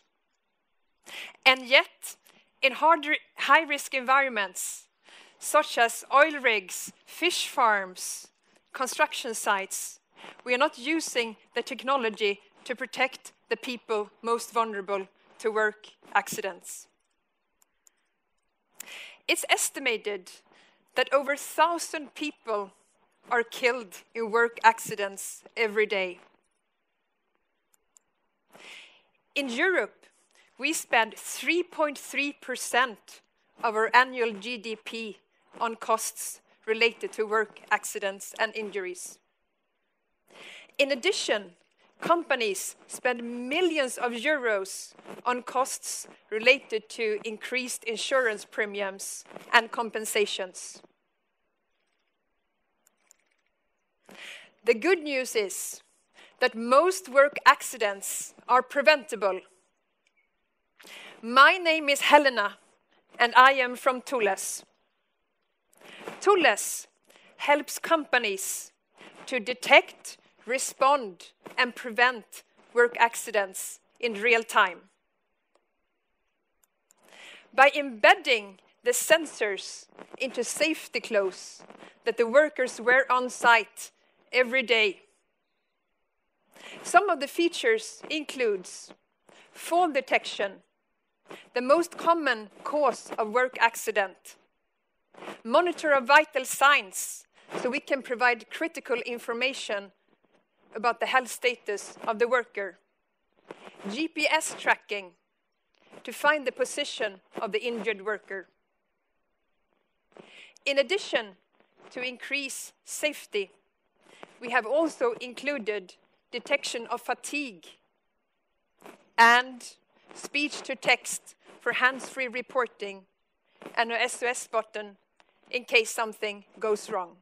And yet, in high-risk environments, such as oil rigs, fish farms, construction sites, we are not using the technology to protect the people most vulnerable to work accidents. It's estimated that over one thousand people are killed in work accidents every day. In Europe, we spend three point three percent of our annual G D P on costs related to work accidents and injuries. In addition, Companies spend millions of euros on costs related to increased insurance premiums and compensations. The good news is that most work accidents are preventable. My name is Helena, and I am from Tulles. Tulles helps companies to detect, respond, and prevent work accidents in real time. By embedding the sensors into safety clothes that the workers wear on site every day. Some of the features includes fall detection, the most common cause of work accident, monitor of vital signs so we can provide critical information about the health status of the worker, G P S tracking to find the position of the injured worker. In addition to increase safety, we have also included detection of fatigue and speech to text for hands-free reporting and an S O S button in case something goes wrong.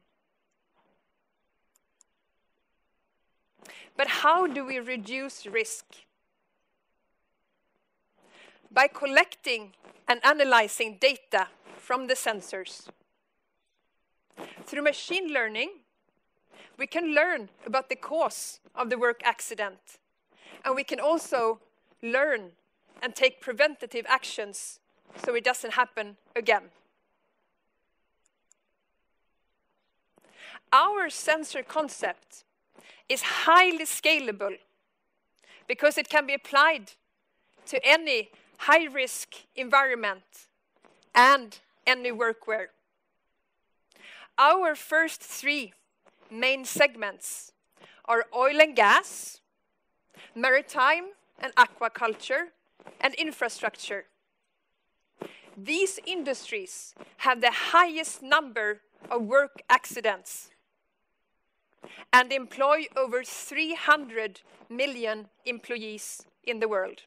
But how do we reduce risk? By collecting and analyzing data from the sensors. Through machine learning, we can learn about the cause of the work accident. And we can also learn and take preventative actions so it doesn't happen again. Our sensor concept is highly scalable because it can be applied to any high-risk environment and any workwear. Our first three main segments are oil and gas, maritime and aquaculture, and infrastructure. These industries have the highest number of work accidents and employ over three hundred million employees in the world.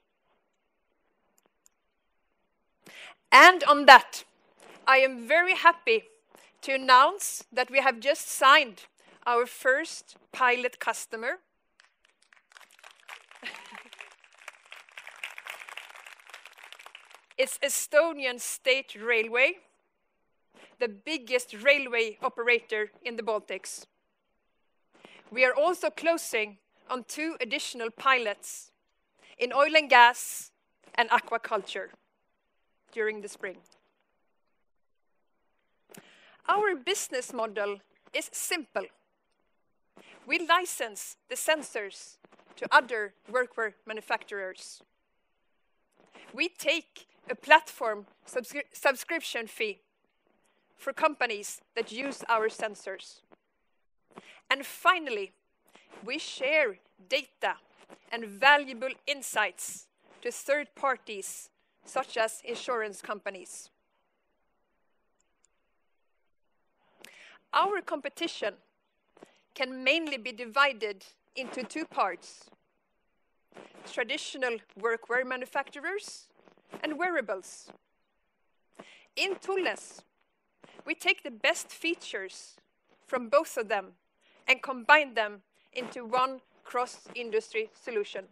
And on that, I am very happy to announce that we have just signed our first pilot customer. It's Estonian State Railway, the biggest railway operator in the Baltics. We are also closing on two additional pilots in oil and gas and aquaculture during the spring. Our business model is simple. We license the sensors to other workwear manufacturers. We take a platform subscri subscription fee for companies that use our sensors. And finally, we share data and valuable insights to third parties, such as insurance companies. Our competition can mainly be divided into two parts: traditional workwear manufacturers and wearables. In Tulles, we take the best features from both of them and combine them into one cross-industry solution.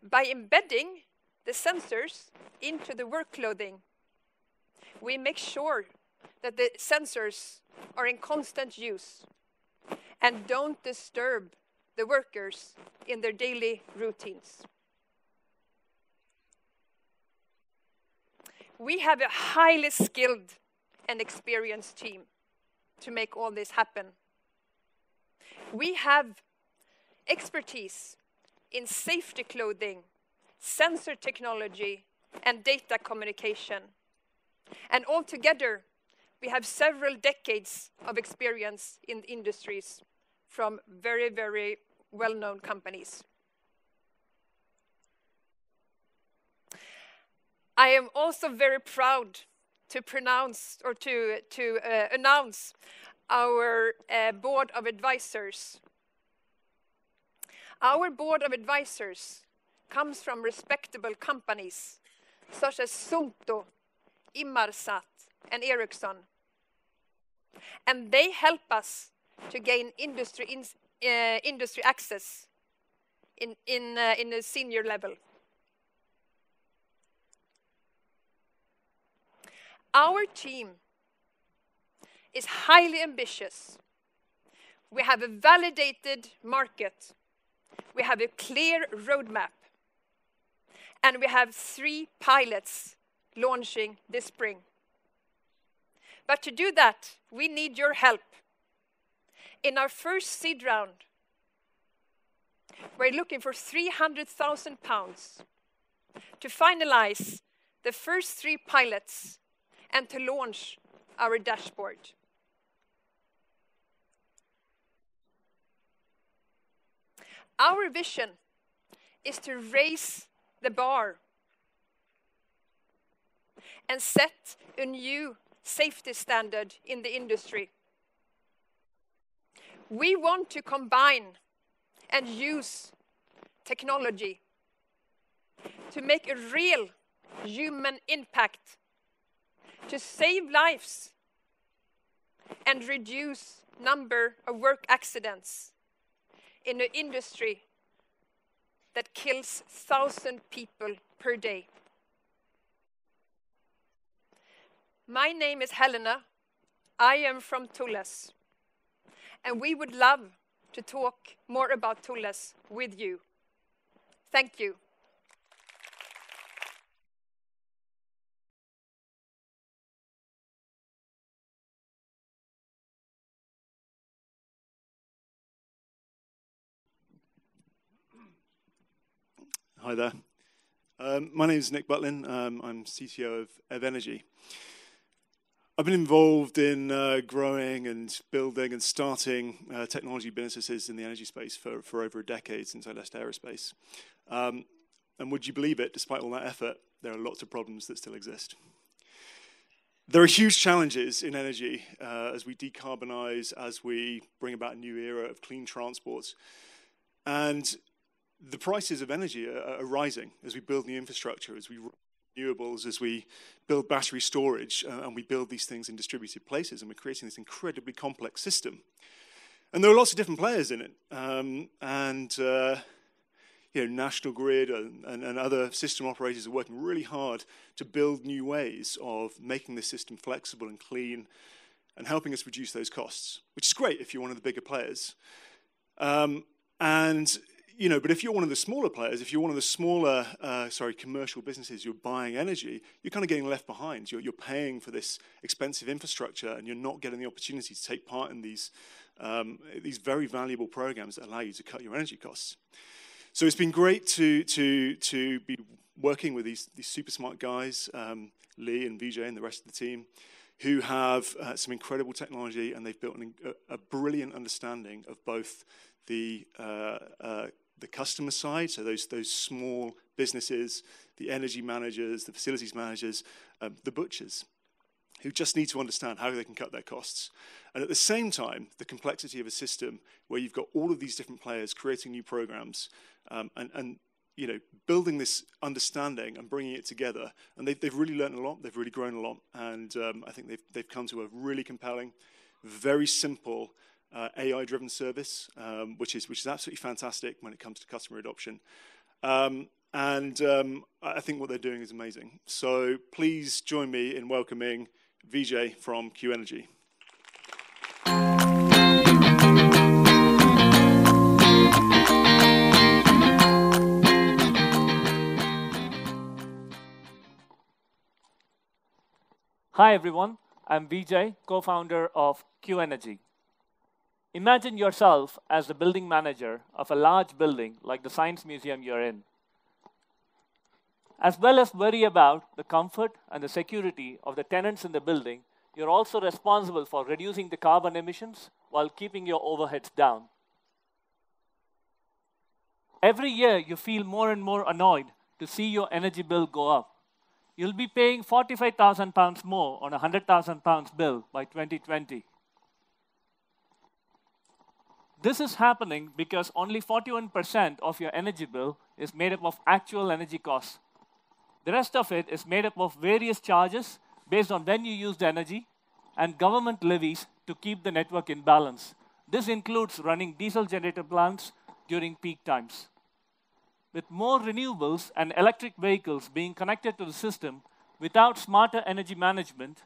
By embedding the sensors into the work clothing, we make sure that the sensors are in constant use and don't disturb the workers in their daily routines. We have a highly skilled and experienced team to make all this happen. We have expertise in safety clothing, sensor technology, and data communication. And altogether, we have several decades of experience in industries from very, very well-known companies. I am also very proud to pronounce or to, to uh, announce our uh, board of advisors. Our board of advisors comes from respectable companies such as Sunto, Inmarsat, and Ericsson. And they help us to gain industry, in, uh, industry access in, in, uh, in a senior level. Our team is highly ambitious. We have a validated market. We have a clear roadmap. And we have three pilots launching this spring. But to do that, we need your help. In our first seed round, we're looking for three hundred thousand pounds to finalize the first three pilots and to launch our dashboard. Our vision is to raise the bar and set a new safety standard in the industry. We want to combine and use technology to make a real human impact, to save lives and reduce number of work accidents in an industry that kills one thousand people per day. My name is Helena. I am from Tulles. And we would love to talk more about Tulles with you. Thank you. Hi there. Um, my name is Nick Butlin. Um, I'm C T O of Ev Energy. I've been involved in uh, growing and building and starting uh, technology businesses in the energy space for, for over a decade since I left aerospace. Um, and would you believe it, despite all that effort, there are lots of problems that still exist. There are huge challenges in energy uh, as we decarbonize, as we bring about a new era of clean transport. And the prices of energy are, are rising as we build new infrastructure, as we renewables, as we build battery storage, uh, and we build these things in distributed places, and we're creating this incredibly complex system. And there are lots of different players in it, um, and uh, you know, National Grid and, and, and other system operators are working really hard to build new ways of making the system flexible and clean, and helping us reduce those costs, which is great if you're one of the bigger players. Um, and You know, but if you're one of the smaller players, if you're one of the smaller, uh, sorry, commercial businesses, you're buying energy, you're kind of getting left behind. You're, you're paying for this expensive infrastructure, and you're not getting the opportunity to take part in these, um, these very valuable programs that allow you to cut your energy costs. So it's been great to, to, to be working with these, these super smart guys, um, Lee and Vijay and the rest of the team, who have uh, some incredible technology, and they've built an, a, a brilliant understanding of both the uh, uh, the customer side, so those, those small businesses, the energy managers, the facilities managers, um, the butchers, who just need to understand how they can cut their costs. And at the same time, the complexity of a system where you've got all of these different players creating new programs um, and, and you know, building this understanding and bringing it together. And they've, they've really learned a lot, they've really grown a lot, and um, I think they've, they've come to a really compelling, very simple, Uh, A I-driven service, um, which is which is absolutely fantastic when it comes to customer adoption, um, and um, I think what they're doing is amazing. So please join me in welcoming Vijay from Q Energy. Hi everyone, I'm Vijay, co-founder of Q Energy. Imagine yourself as the building manager of a large building like the science museum you're in. As well as worry about the comfort and the security of the tenants in the building, you're also responsible for reducing the carbon emissions while keeping your overheads down. Every year, you feel more and more annoyed to see your energy bill go up. You'll be paying forty-five thousand pounds more on a one hundred thousand pounds bill by twenty twenty. This is happening because only forty-one percent of your energy bill is made up of actual energy costs. The rest of it is made up of various charges based on when you use the energy and government levies to keep the network in balance. This includes running diesel generator plants during peak times. With more renewables and electric vehicles being connected to the system without smarter energy management,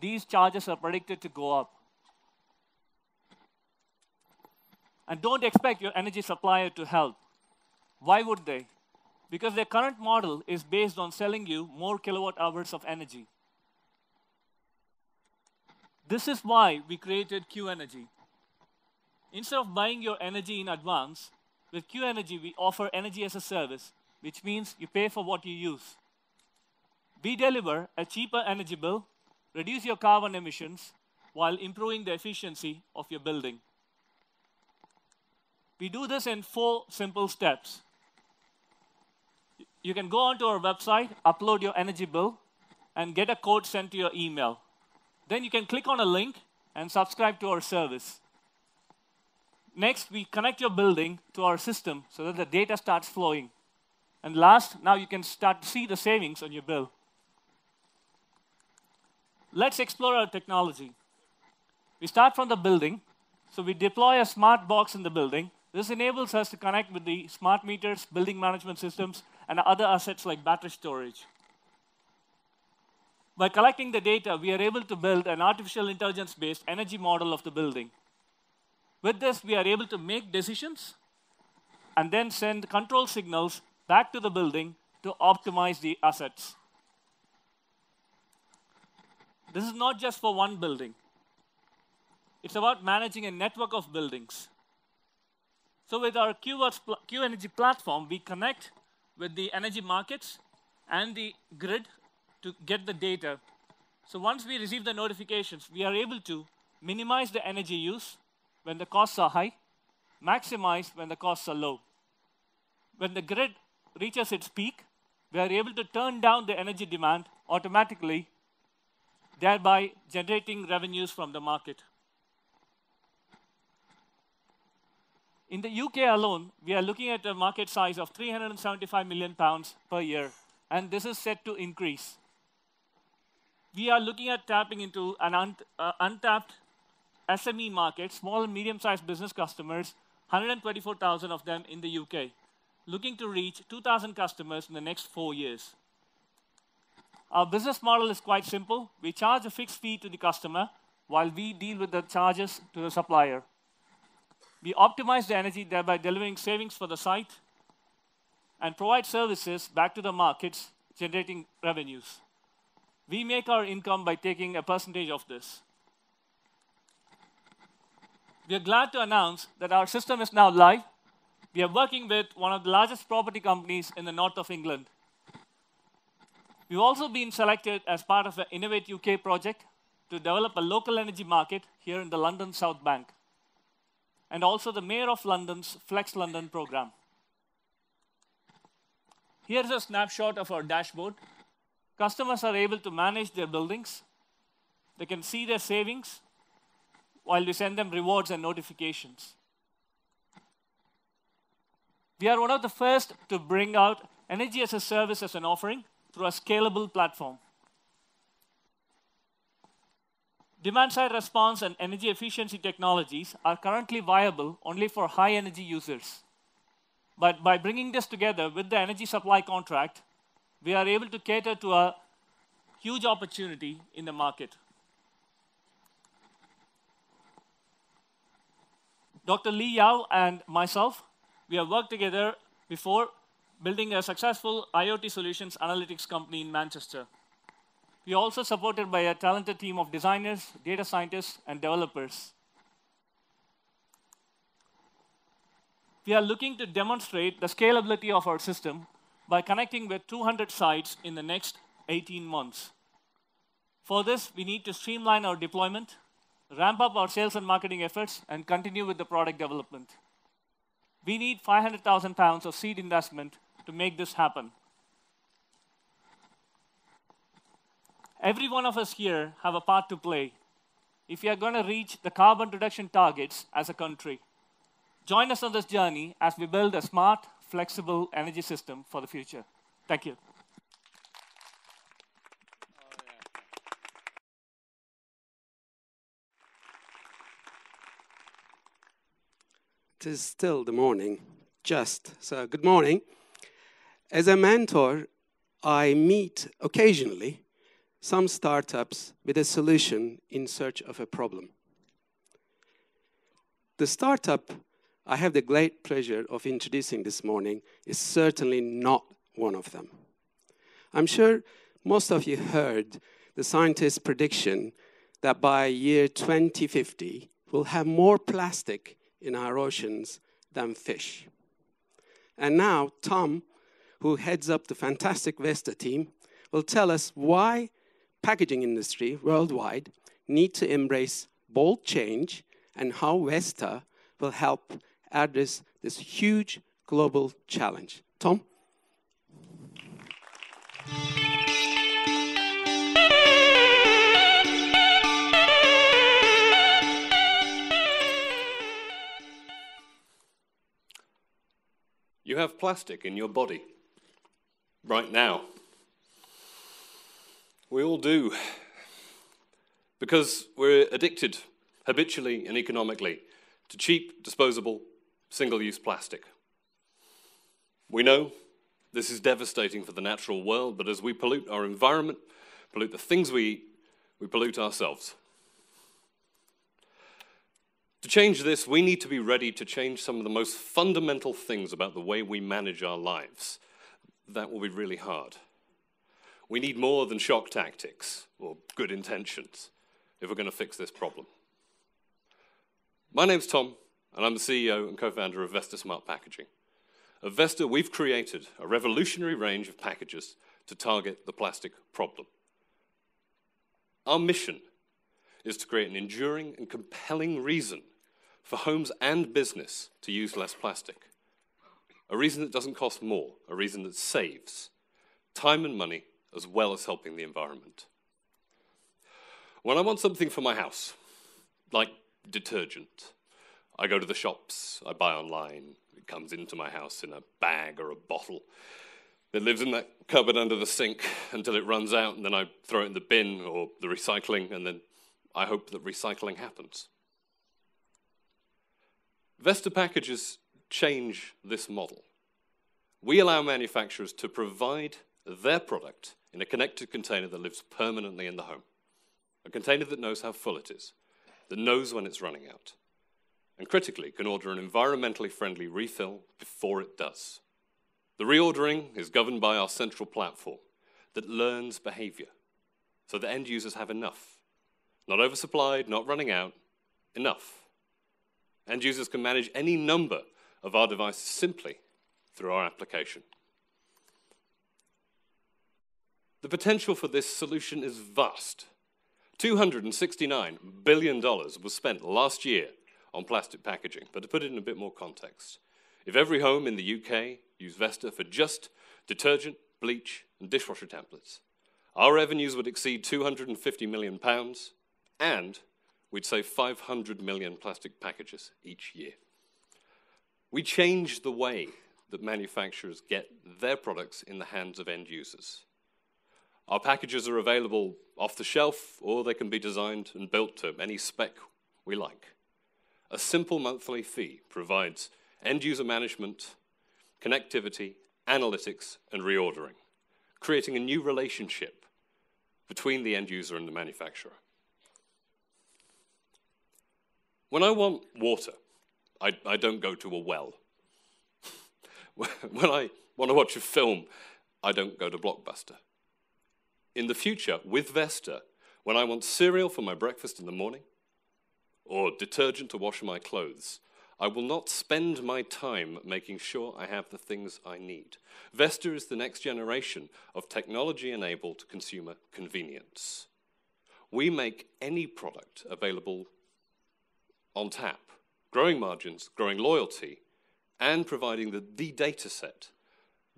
these charges are predicted to go up. And don't expect your energy supplier to help. Why would they? Because their current model is based on selling you more kilowatt hours of energy. This is why we created Q Energy. Instead of buying your energy in advance, with Q Energy we offer energy as a service, which means you pay for what you use. We deliver a cheaper energy bill, reduce your carbon emissions, while improving the efficiency of your building. We do this in four simple steps. You can go onto our website, upload your energy bill, and get a code sent to your email. Then you can click on a link and subscribe to our service. Next, we connect your building to our system so that the data starts flowing. And last, now you can start to see the savings on your bill. Let's explore our technology. We start from the building, so we deploy a smart box in the building. This enables us to connect with the smart meters, building management systems, and other assets like battery storage. By collecting the data, we are able to build an artificial intelligence-based energy model of the building. With this, we are able to make decisions and then send control signals back to the building to optimize the assets. This is not just for one building. It's about managing a network of buildings. So with our Q Energy platform, we connect with the energy markets and the grid to get the data. So once we receive the notifications, we are able to minimize the energy use when the costs are high, maximize when the costs are low. When the grid reaches its peak, we are able to turn down the energy demand automatically, thereby generating revenues from the market. In the U K alone, we are looking at a market size of three hundred seventy-five million pounds per year, and this is set to increase. We are looking at tapping into an un uh, untapped S M E market, small and medium-sized business customers, one hundred twenty-four thousand of them in the U K, looking to reach two thousand customers in the next four years. Our business model is quite simple. We charge a fixed fee to the customer while we deal with the charges to the supplier. We optimize the energy, thereby delivering savings for the site and provide services back to the markets, generating revenues. We make our income by taking a percentage of this. We are glad to announce that our system is now live. We are working with one of the largest property companies in the north of England. We've also been selected as part of an Innovate U K project to develop a local energy market here in the London South Bank, and also the Mayor of London's Flex London program. Here's a snapshot of our dashboard. Customers are able to manage their buildings. They can see their savings while we send them rewards and notifications. We are one of the first to bring out energy as a service as an offering through a scalable platform. Demand-side response and energy efficiency technologies are currently viable only for high-energy users. But by bringing this together with the energy supply contract, we are able to cater to a huge opportunity in the market. Doctor Li Yao and myself, we have worked together before building a successful IoT solutions analytics company in Manchester. We are also supported by a talented team of designers, data scientists, and developers. We are looking to demonstrate the scalability of our system by connecting with two hundred sites in the next eighteen months. For this, we need to streamline our deployment, ramp up our sales and marketing efforts, and continue with the product development. We need five hundred thousand pounds of seed investment to make this happen. Every one of us here have a part to play if we are going to reach the carbon reduction targets as a country. Join us on this journey as we build a smart, flexible energy system for the future. Thank you. It is still the morning, just. So good morning. As a mentor, I meet occasionally some startups with a solution in search of a problem. The startup I have the great pleasure of introducing this morning is certainly not one of them. I'm sure most of you heard the scientists' prediction that by year twenty fifty, we'll have more plastic in our oceans than fish. And now Tom, who heads up the fantastic Vesta team, will tell us why packaging industry worldwide need to embrace bold change and how Vesta will help address this huge global challenge. Tom? You have plastic in your body, right now. We all do, because we're addicted habitually and economically to cheap, disposable, single-use plastic. We know this is devastating for the natural world, but as we pollute our environment, pollute the things we eat, we pollute ourselves. To change this, we need to be ready to change some of the most fundamental things about the way we manage our lives. That will be really hard. We need more than shock tactics or good intentions if we're going to fix this problem. My name's Tom, and I'm the C E O and co-founder of Vesta Smart Packaging. At Vesta, we've created a revolutionary range of packages to target the plastic problem. Our mission is to create an enduring and compelling reason for homes and business to use less plastic. A reason that doesn't cost more, a reason that saves time and money, as well as helping the environment. When I want something for my house, like detergent, I go to the shops, I buy online, it comes into my house in a bag or a bottle. It lives in that cupboard under the sink until it runs out, and then I throw it in the bin or the recycling, and then I hope that recycling happens. Vesta packages change this model. We allow manufacturers to provide their product in a connected container that lives permanently in the home. A container that knows how full it is, that knows when it's running out, and critically can order an environmentally friendly refill before it does. The reordering is governed by our central platform that learns behavior so that end users have enough. Not oversupplied, not running out, enough. End users can manage any number of our devices simply through our application. The potential for this solution is vast. two hundred sixty-nine billion dollars was spent last year on plastic packaging, but to put it in a bit more context, if every home in the U K used Vesta for just detergent, bleach, and dishwasher tablets, our revenues would exceed two hundred fifty million pounds, and we'd save five hundred million plastic packages each year. We change the way that manufacturers get their products in the hands of end users. Our packages are available off the shelf, or they can be designed and built to any spec we like. A simple monthly fee provides end-user management, connectivity, analytics, and reordering, creating a new relationship between the end-user and the manufacturer. When I want water, I, I don't go to a well. When I want to watch a film, I don't go to Blockbuster. In the future, with Vesta, when I want cereal for my breakfast in the morning, or detergent to wash my clothes, I will not spend my time making sure I have the things I need. Vesta is the next generation of technology-enabled consumer convenience. We make any product available on tap, growing margins, growing loyalty, and providing the, the data set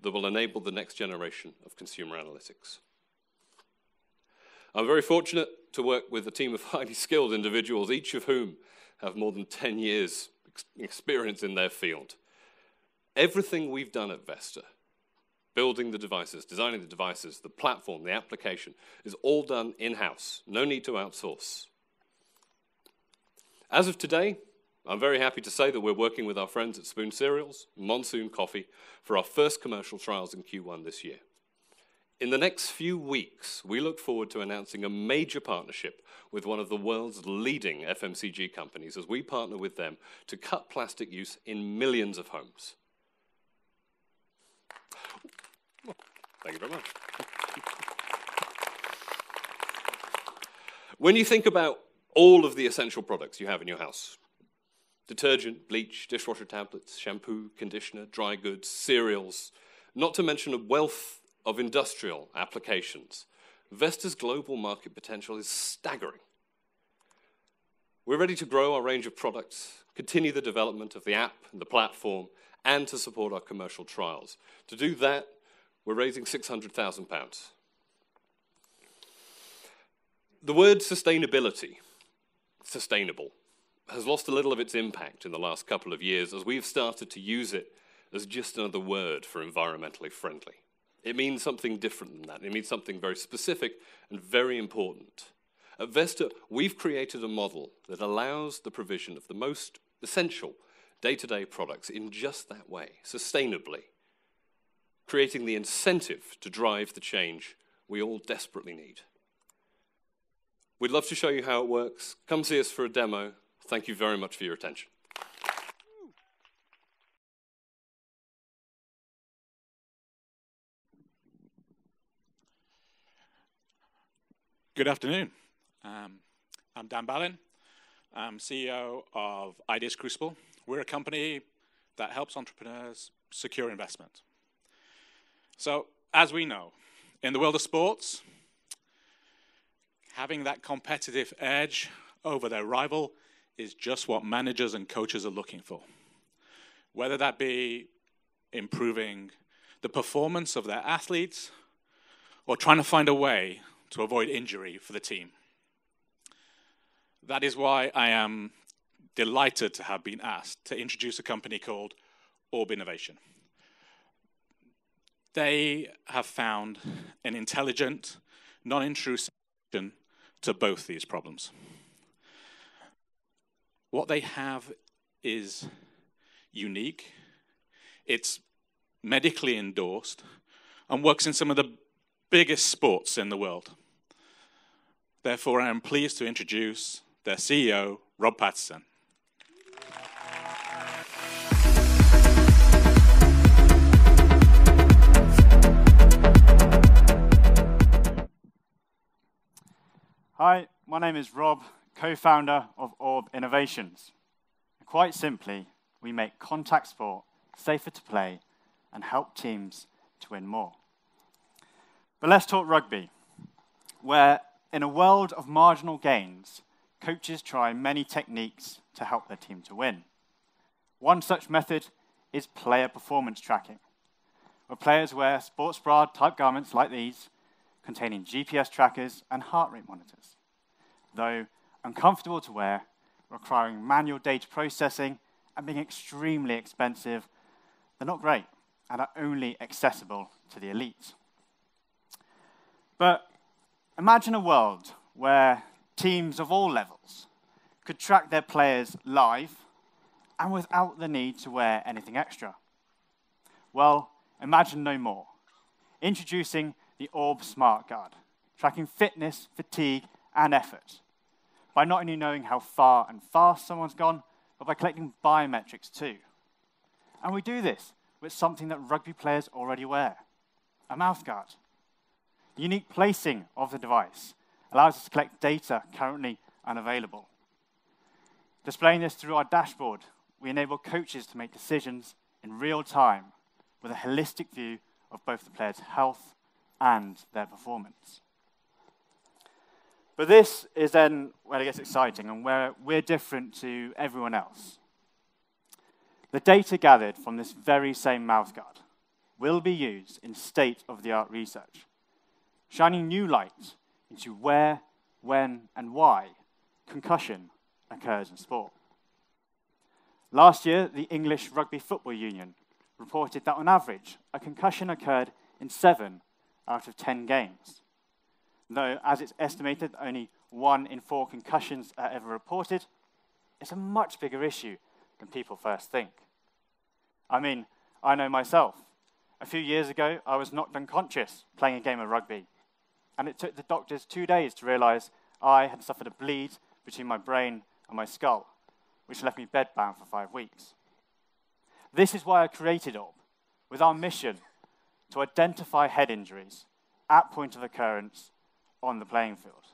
that will enable the next generation of consumer analytics. I'm very fortunate to work with a team of highly skilled individuals, each of whom have more than ten years ex experience in their field. Everything we've done at Vesta, building the devices, designing the devices, the platform, the application, is all done in-house. No need to outsource. As of today, I'm very happy to say that we're working with our friends at Spoon Cereals, Monsoon Coffee, for our first commercial trials in Q one this year. In the next few weeks, we look forward to announcing a major partnership with one of the world's leading F M C G companies as we partner with them to cut plastic use in millions of homes. Thank you very much. When you think about all of the essential products you have in your house, detergent, bleach, dishwasher tablets, shampoo, conditioner, dry goods, cereals, not to mention a wealth of industrial applications, Vesta's global market potential is staggering. We're ready to grow our range of products, continue the development of the app and the platform, and to support our commercial trials. To do that, we're raising six hundred thousand pounds. The word sustainability, sustainable, has lost a little of its impact in the last couple of years as we've started to use it as just another word for environmentally friendly. It means something different than that. It means something very specific and very important. At Vesta, we've created a model that allows the provision of the most essential day-to-day products in just that way, sustainably, creating the incentive to drive the change we all desperately need. We'd love to show you how it works. Come see us for a demo. Thank you very much for your attention. Good afternoon. Um, I'm Dan Ballin. I'm C E O of Ideas Crucible. We're a company that helps entrepreneurs secure investment. So, as we know, in the world of sports, having that competitive edge over their rival is just what managers and coaches are looking for. Whether that be improving the performance of their athletes or trying to find a way to avoid injury for the team. That is why I am delighted to have been asked to introduce a company called Orb Innovation. They have found an intelligent, non-intrusive solution to both these problems. What they have is unique, it's medically endorsed, and works in some of the biggest sports in the world. Therefore, I am pleased to introduce their C E O, Rob Patterson. Hi, my name is Rob, co-founder of Orb Innovations. Quite simply, we make contact sport safer to play and help teams to win more. But let's talk rugby, where in a world of marginal gains, coaches try many techniques to help their team to win. One such method is player performance tracking, where players wear sports bra type garments like these, containing G P S trackers and heart rate monitors, though uncomfortable to wear, requiring manual data processing and being extremely expensive. They're not great and are only accessible to the elite. But imagine a world where teams of all levels could track their players live and without the need to wear anything extra. Well, imagine no more. Introducing the Orb Smart Guard, tracking fitness, fatigue, and effort, by not only knowing how far and fast someone's gone, but by collecting biometrics too. And we do this with something that rugby players already wear, a mouthguard. The unique placing of the device allows us to collect data currently unavailable. Displaying this through our dashboard, we enable coaches to make decisions in real time with a holistic view of both the player's health and their performance. But this is then where it gets exciting and where we're different to everyone else. The data gathered from this very same mouthguard will be used in state-of-the-art research, shining new light into where, when, and why concussion occurs in sport. Last year, the English Rugby Football Union reported that on average, a concussion occurred in seven out of ten games. Though, as it's estimated, only one in four concussions are ever reported, it's a much bigger issue than people first think. I mean, I know myself. A few years ago, I was knocked unconscious playing a game of rugby, and it took the doctors two days to realize I had suffered a bleed between my brain and my skull, which left me bedbound for five weeks. This is why I created O R B, with our mission to identify head injuries at point of occurrence on the playing field.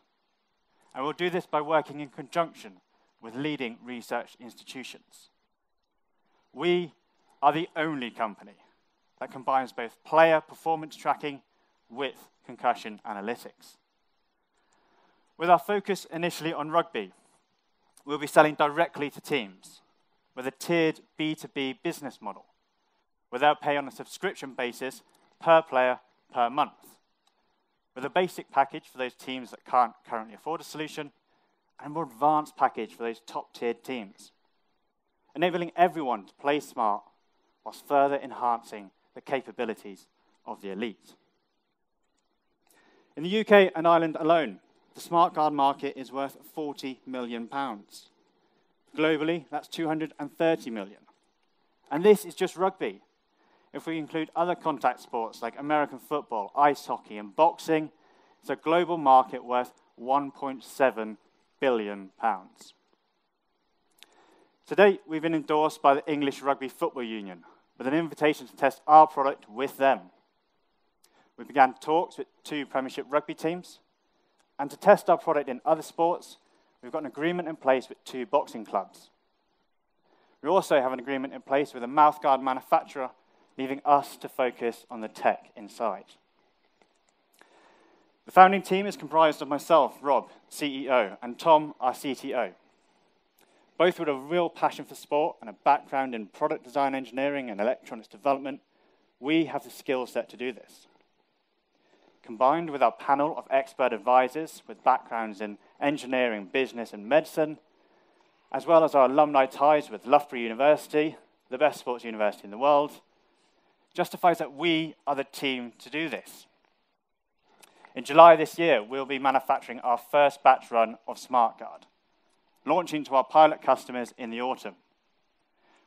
And we'll do this by working in conjunction with leading research institutions. We are the only company that combines both player performance tracking with concussion analytics. With our focus initially on rugby, we'll be selling directly to teams with a tiered B two B business model, where they'll pay on a subscription basis per player per month, with a basic package for those teams that can't currently afford a solution, and a more advanced package for those top-tiered teams, enabling everyone to play smart whilst further enhancing the capabilities of the elite. In the U K and Ireland alone, the smart card market is worth forty million pounds. Globally, that's two hundred thirty million pounds. And this is just rugby. If we include other contact sports like American football, ice hockey, and boxing, it's a global market worth one point seven billion pounds. To date, we've been endorsed by the English Rugby Football Union with an invitation to test our product with them. We began talks with two Premiership rugby teams, and to test our product in other sports, we've got an agreement in place with two boxing clubs. We also have an agreement in place with a mouthguard manufacturer, leaving us to focus on the tech inside. The founding team is comprised of myself, Rob, C E O, and Tom, our C T O. Both with a real passion for sport and a background in product design engineering and electronics development, we have the skill set to do this. Combined with our panel of expert advisors with backgrounds in engineering, business, and medicine, as well as our alumni ties with Loughborough University, the best sports university in the world, justifies that we are the team to do this. In July this year, we'll be manufacturing our first batch run of SmartGuard, launching to our pilot customers in the autumn,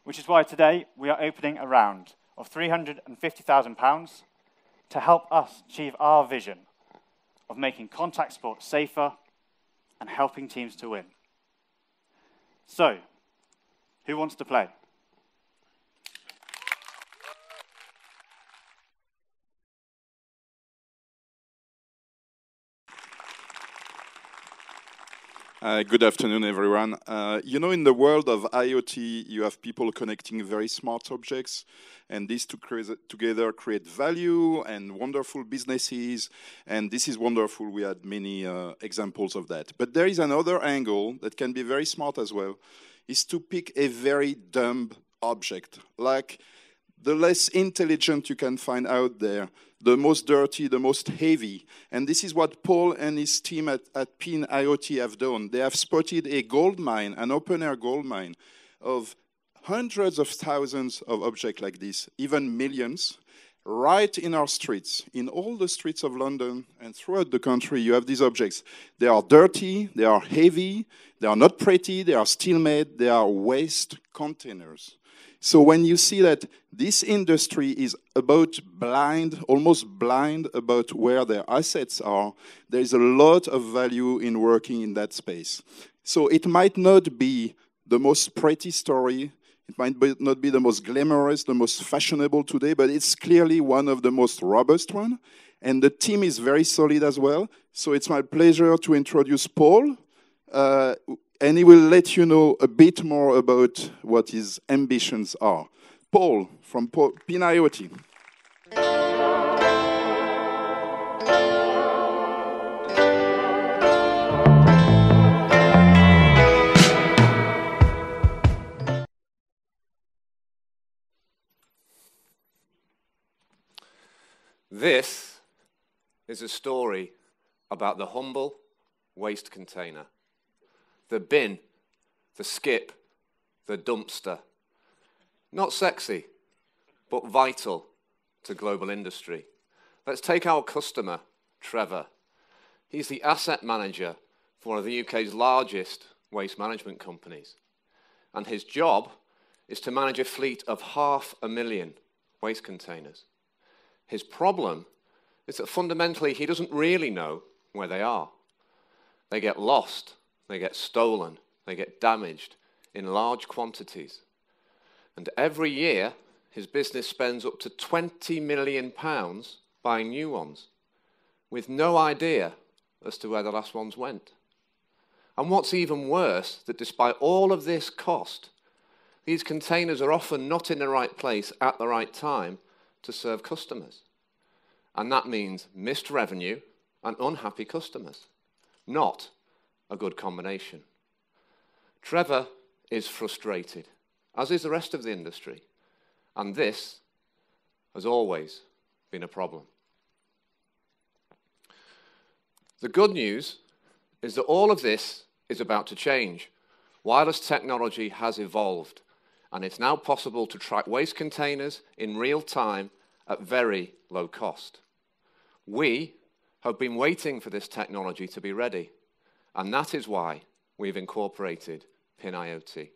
which is why today we are opening a round of three hundred and fifty thousand pounds to help us achieve our vision of making contact sports safer and helping teams to win. So, who wants to play? Uh, good afternoon, everyone. Uh, you know, in the world of IoT, you have people connecting very smart objects, and these two cre together create value and wonderful businesses, and this is wonderful. We had many uh, examples of that. But there is another angle that can be very smart as well, is to pick a very dumb object, like the less intelligent you can find out there, the most dirty, the most heavy. And this is what Paul and his team at, at Pin IoT have done. They have spotted a gold mine, an open-air gold mine, of hundreds of thousands of objects like this, even millions, right in our streets. In all the streets of London and throughout the country, you have these objects. They are dirty, they are heavy, they are not pretty, they are steel made, they are waste containers. So when you see that this industry is about blind, almost blind about where their assets are, there is a lot of value in working in that space. So it might not be the most pretty story, it might be, not be the most glamorous, the most fashionable today, but it's clearly one of the most robust ones. And the team is very solid as well. So it's my pleasure to introduce Paul. Uh, And he will let you know a bit more about what his ambitions are. Paul from Pin IoT. This is a story about the humble waste container. The bin, the skip, the dumpster, Not sexy, but vital to global industry. Let's take our customer, Trevor. He's the asset manager for one of the U K's largest waste management companies. And his job is to manage a fleet of half a million waste containers. His problem is that fundamentally he doesn't really know where they are. They get lost, they get stolen, they get damaged in large quantities. And every year, his business spends up to twenty million pounds buying new ones, with no idea as to where the last ones went. And what's even worse, that despite all of this cost, these containers are often not in the right place at the right time to serve customers. And that means missed revenue and unhappy customers. Not a good combination. Trevor is frustrated, as is the rest of the industry. And this has always been a problem. The good news is that all of this is about to change. Wireless technology has evolved, and it's now possible to track waste containers in real time at very low cost. We have been waiting for this technology to be ready, and that is why we've incorporated Pin IoT.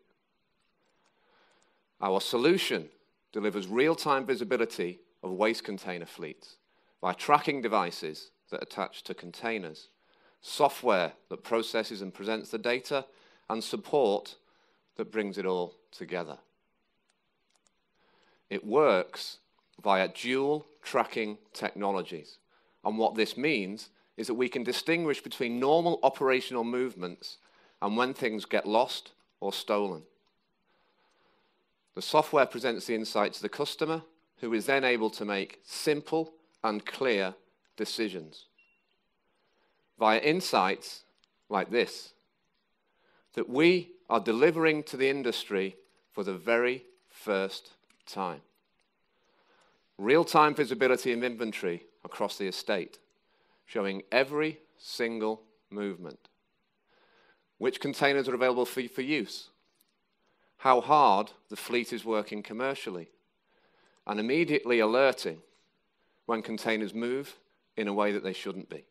Our solution delivers real-time visibility of waste container fleets by tracking devices that attach to containers, software that processes and presents the data, and support that brings it all together. It works via dual tracking technologies, and what this means is that we can distinguish between normal operational movements and when things get lost or stolen. The software presents the insight to the customer, who is then able to make simple and clear decisions via insights like this, that we are delivering to the industry for the very first time. Real-time visibility of inventory across the estate, showing every single movement. Which containers are available for, for use? How hard the fleet is working commercially, and immediately alerting when containers move in a way that they shouldn't be.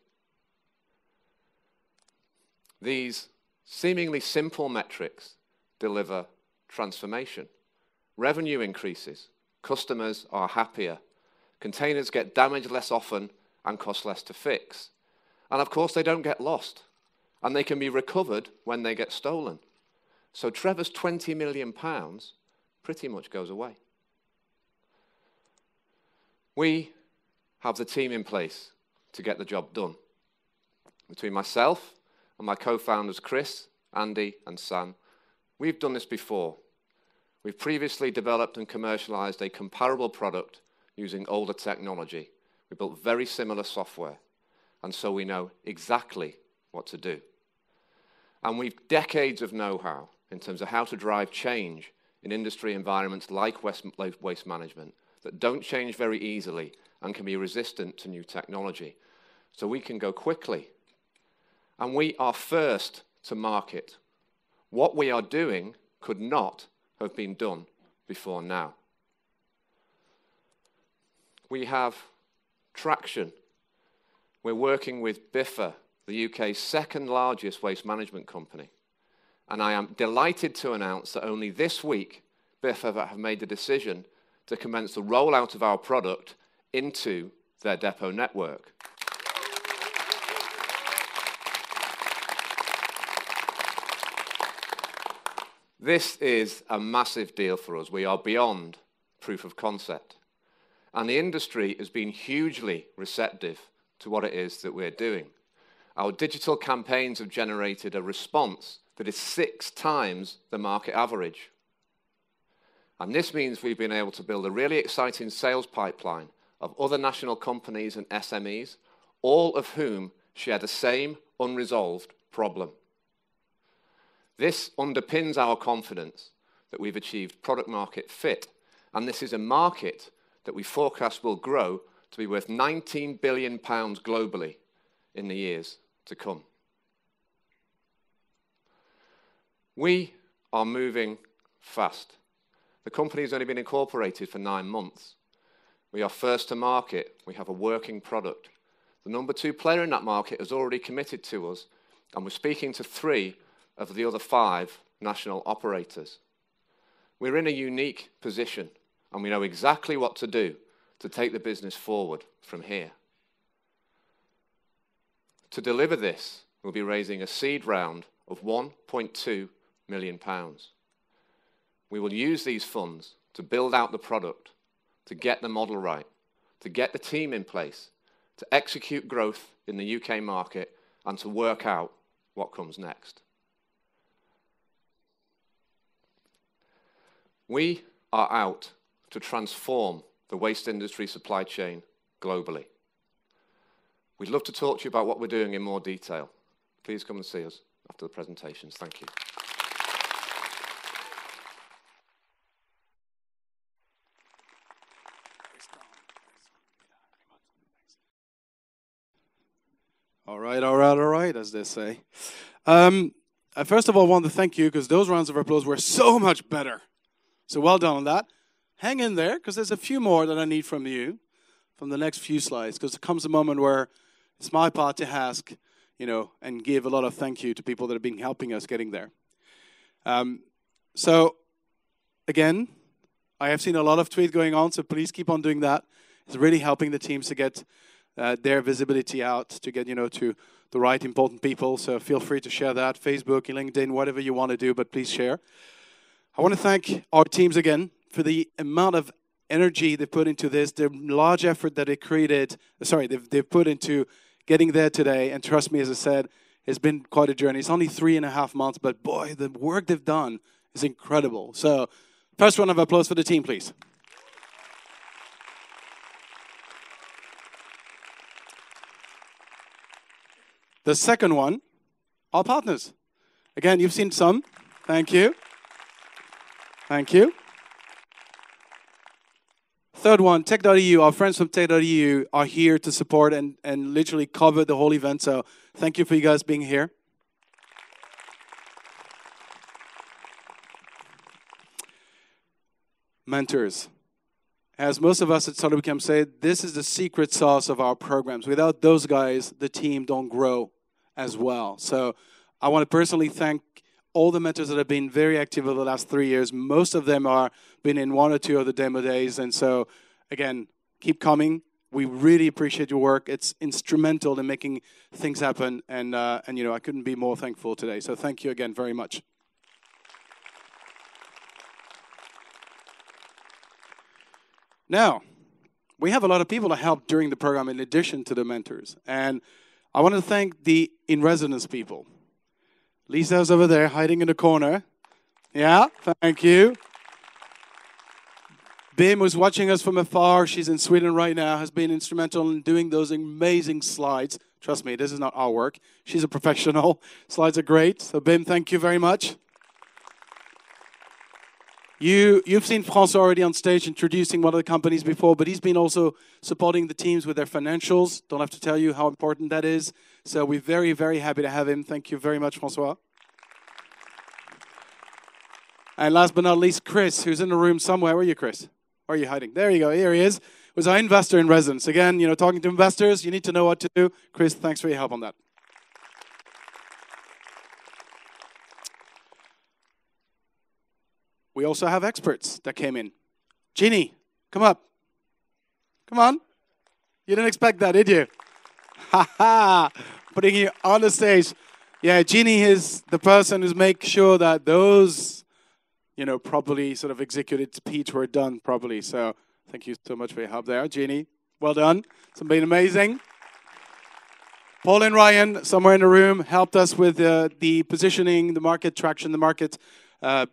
These seemingly simple metrics deliver transformation. Revenue increases, customers are happier, containers get damaged less often and cost less to fix. And of course they don't get lost, and they can be recovered when they get stolen. So Trevor's twenty million pounds pretty much goes away. We have the team in place to get the job done. Between myself and my co-founders Chris, Andy and Sam, we've done this before. We've previously developed and commercialized a comparable product using older technology. We built very similar software, and so we know exactly what to do. And we've decades of know-how in terms of how to drive change in industry environments like waste management that don't change very easily and can be resistant to new technology. So we can go quickly. And we are first to market. What we are doing could not have been done before now. We have traction. We're working with Biffa, the U K's second largest waste management company. And I am delighted to announce that only this week, Biffa have made the decision to commence the rollout of our product into their depot network. This is a massive deal for us. We are beyond proof of concept. And the industry has been hugely receptive to what it is that we're doing. Our digital campaigns have generated a response that is six times the market average. And this means we've been able to build a really exciting sales pipeline of other national companies and S M Es, all of whom share the same unresolved problem. This underpins our confidence that we've achieved product market fit, and this is a market that we forecast will grow to be worth nineteen billion pounds globally in the years to come. We are moving fast. The company's only been incorporated for nine months. We are first to market. We have a working product. The number two player in that market has already committed to us, and we're speaking to three of the other five national operators. We're in a unique position, and we know exactly what to do to take the business forward from here. To deliver this, we'll be raising a seed round of one point two million pounds. We will use these funds to build out the product, to get the model right, to get the team in place, to execute growth in the U K market, and to work out what comes next. We are out to transform the waste industry supply chain globally. We'd love to talk to you about what we're doing in more detail. Please come and see us after the presentations. Thank you. All right, all right, all right, as they say. Um, I first of all want to thank you, because those rounds of applause were so much better. So well done on that. Hang in there, because there's a few more that I need from you, from the next few slides, because there comes a moment where it's my part to ask, you know, and give a lot of thank you to people that have been helping us getting there. Um, so, again, I have seen a lot of tweets going on, so please keep on doing that. It's really helping the teams to get uh, their visibility out, to get, you know, to the right important people. So feel free to share that, Facebook, LinkedIn, whatever you want to do, but please share. I want to thank our teams again for the amount of energy they put into this, the large effort that they created, sorry, they've, they've put into getting there today. And trust me, as I said, it's been quite a journey. It's only three and a half months, but boy, the work they've done is incredible. So first round of applause for the team, please. The second one, our partners. Again, you've seen some. Thank you. Thank you. Third one, tech dot E U. Our friends from tech dot E U are here to support and, and literally cover the whole event. So thank you for you guys being here. Mentors. As most of us at Startup Bootcamp say, this is the secret sauce of our programs. Without those guys, the team don't grow as well. So I want to personally thank all the mentors that have been very active over the last three years. Most of them are been in one or two of the demo days. And so, again, keep coming. We really appreciate your work. It's instrumental in making things happen. And, uh, and you know, I couldn't be more thankful today. So thank you again very much. Now, we have a lot of people to help during the program in addition to the mentors. And I want to thank the in-residence people. Lisa's over there, hiding in the corner. Yeah, thank you. Bim was watching us from afar. She's in Sweden right now, has been instrumental in doing those amazing slides. Trust me, this is not our work. She's a professional. Slides are great. So Bim, thank you very much. You, you've seen François already on stage introducing one of the companies before, but he's been also supporting the teams with their financials. Don't have to tell you how important that is. So we're very, very happy to have him. Thank you very much, François. And last but not least, Chris, who's in the room somewhere. Where are you, Chris? Where are you hiding? There you go. Here he is. Was our investor in residence. Again, you know, talking to investors, you need to know what to do. Chris, thanks for your help on that. We also have experts that came in. Ginny, come up. Come on. You didn't expect that, did you? Ha ha! Putting you on the stage. Yeah, Ginny is the person who's making sure that those, you know, properly sort of executed speech were done properly. So thank you so much for your help there, Ginny. Well done. It's been amazing. Paul and Ryan, somewhere in the room, helped us with uh, the positioning, the market traction, the market. Uh,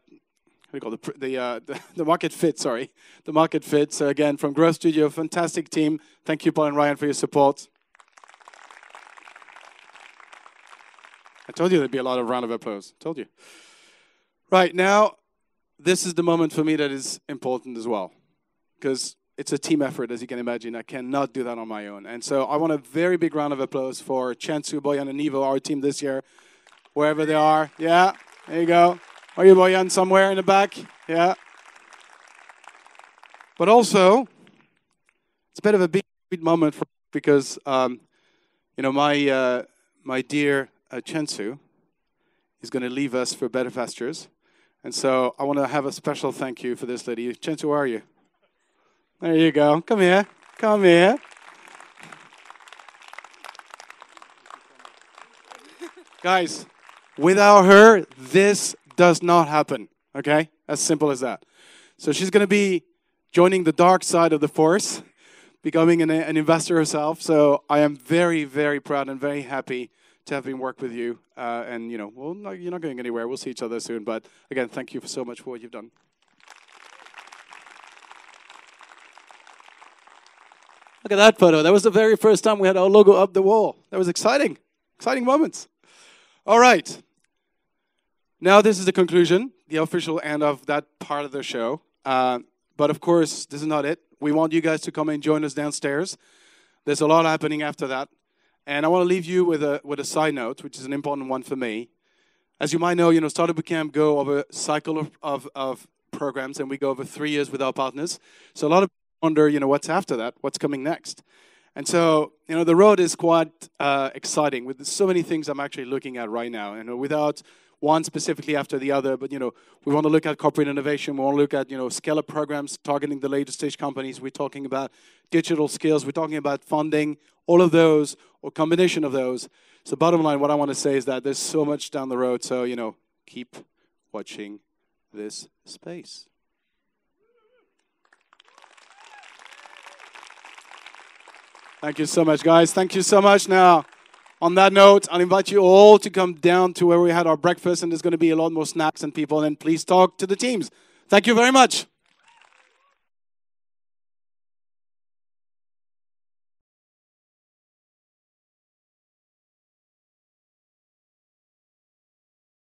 We call the the, uh, the the market fit. Sorry, the market fit. So again, from Growth Studio, fantastic team. Thank you, Paul and Ryan, for your support. I told you there'd be a lot of round of applause. Told you. Right now, this is the moment for me that is important as well, because it's a team effort, as you can imagine. I cannot do that on my own, and so I want a very big round of applause for Chansu, Boyan, and Ivo, our team this year, wherever they are. Yeah, there you go. Are you, Boyan, somewhere in the back? Yeah. But also, it's a bit of a big moment for because um, you know my uh, my dear uh, Chensu is going to leave us for better pastures, and so I want to have a special thank you for this lady. Chensu, where are you? There you go. Come here. Come here. Guys, without her, this does not happen. Okay, as simple as that. So she's going to be joining the dark side of the force, becoming an, an investor herself. So I am very, very proud and very happy to have been work with you. Uh, and you know, well, no, you're not going anywhere. We'll see each other soon. But again, thank you for so much for what you've done. Look at that photo. That was the very first time we had our logo up the wall. That was exciting, exciting moments. All right. Now this is the conclusion, the official end of that part of the show. Uh, but of course, this is not it. We want you guys to come and join us downstairs. There's a lot happening after that. And I want to leave you with a with a side note, which is an important one for me. As you might know, you know, Startup Bootcamp go over a cycle of, of, of programs, and we go over three years with our partners. So a lot of people wonder, you know, what's after that? What's coming next? And so, you know, the road is quite uh, exciting with so many things I'm actually looking at right now. And without one specifically after the other, but, you know, we want to look at corporate innovation. We want to look at, you know, scale-up programs targeting the later stage companies. We're talking about digital skills. We're talking about funding, all of those or combination of those. So bottom line, what I want to say is that there's so much down the road. So, you know, keep watching this space. Thank you so much, guys. Thank you so much. Now, on that note, I'll invite you all to come down to where we had our breakfast, and there's going to be a lot more snacks and people, and please talk to the teams. Thank you very much.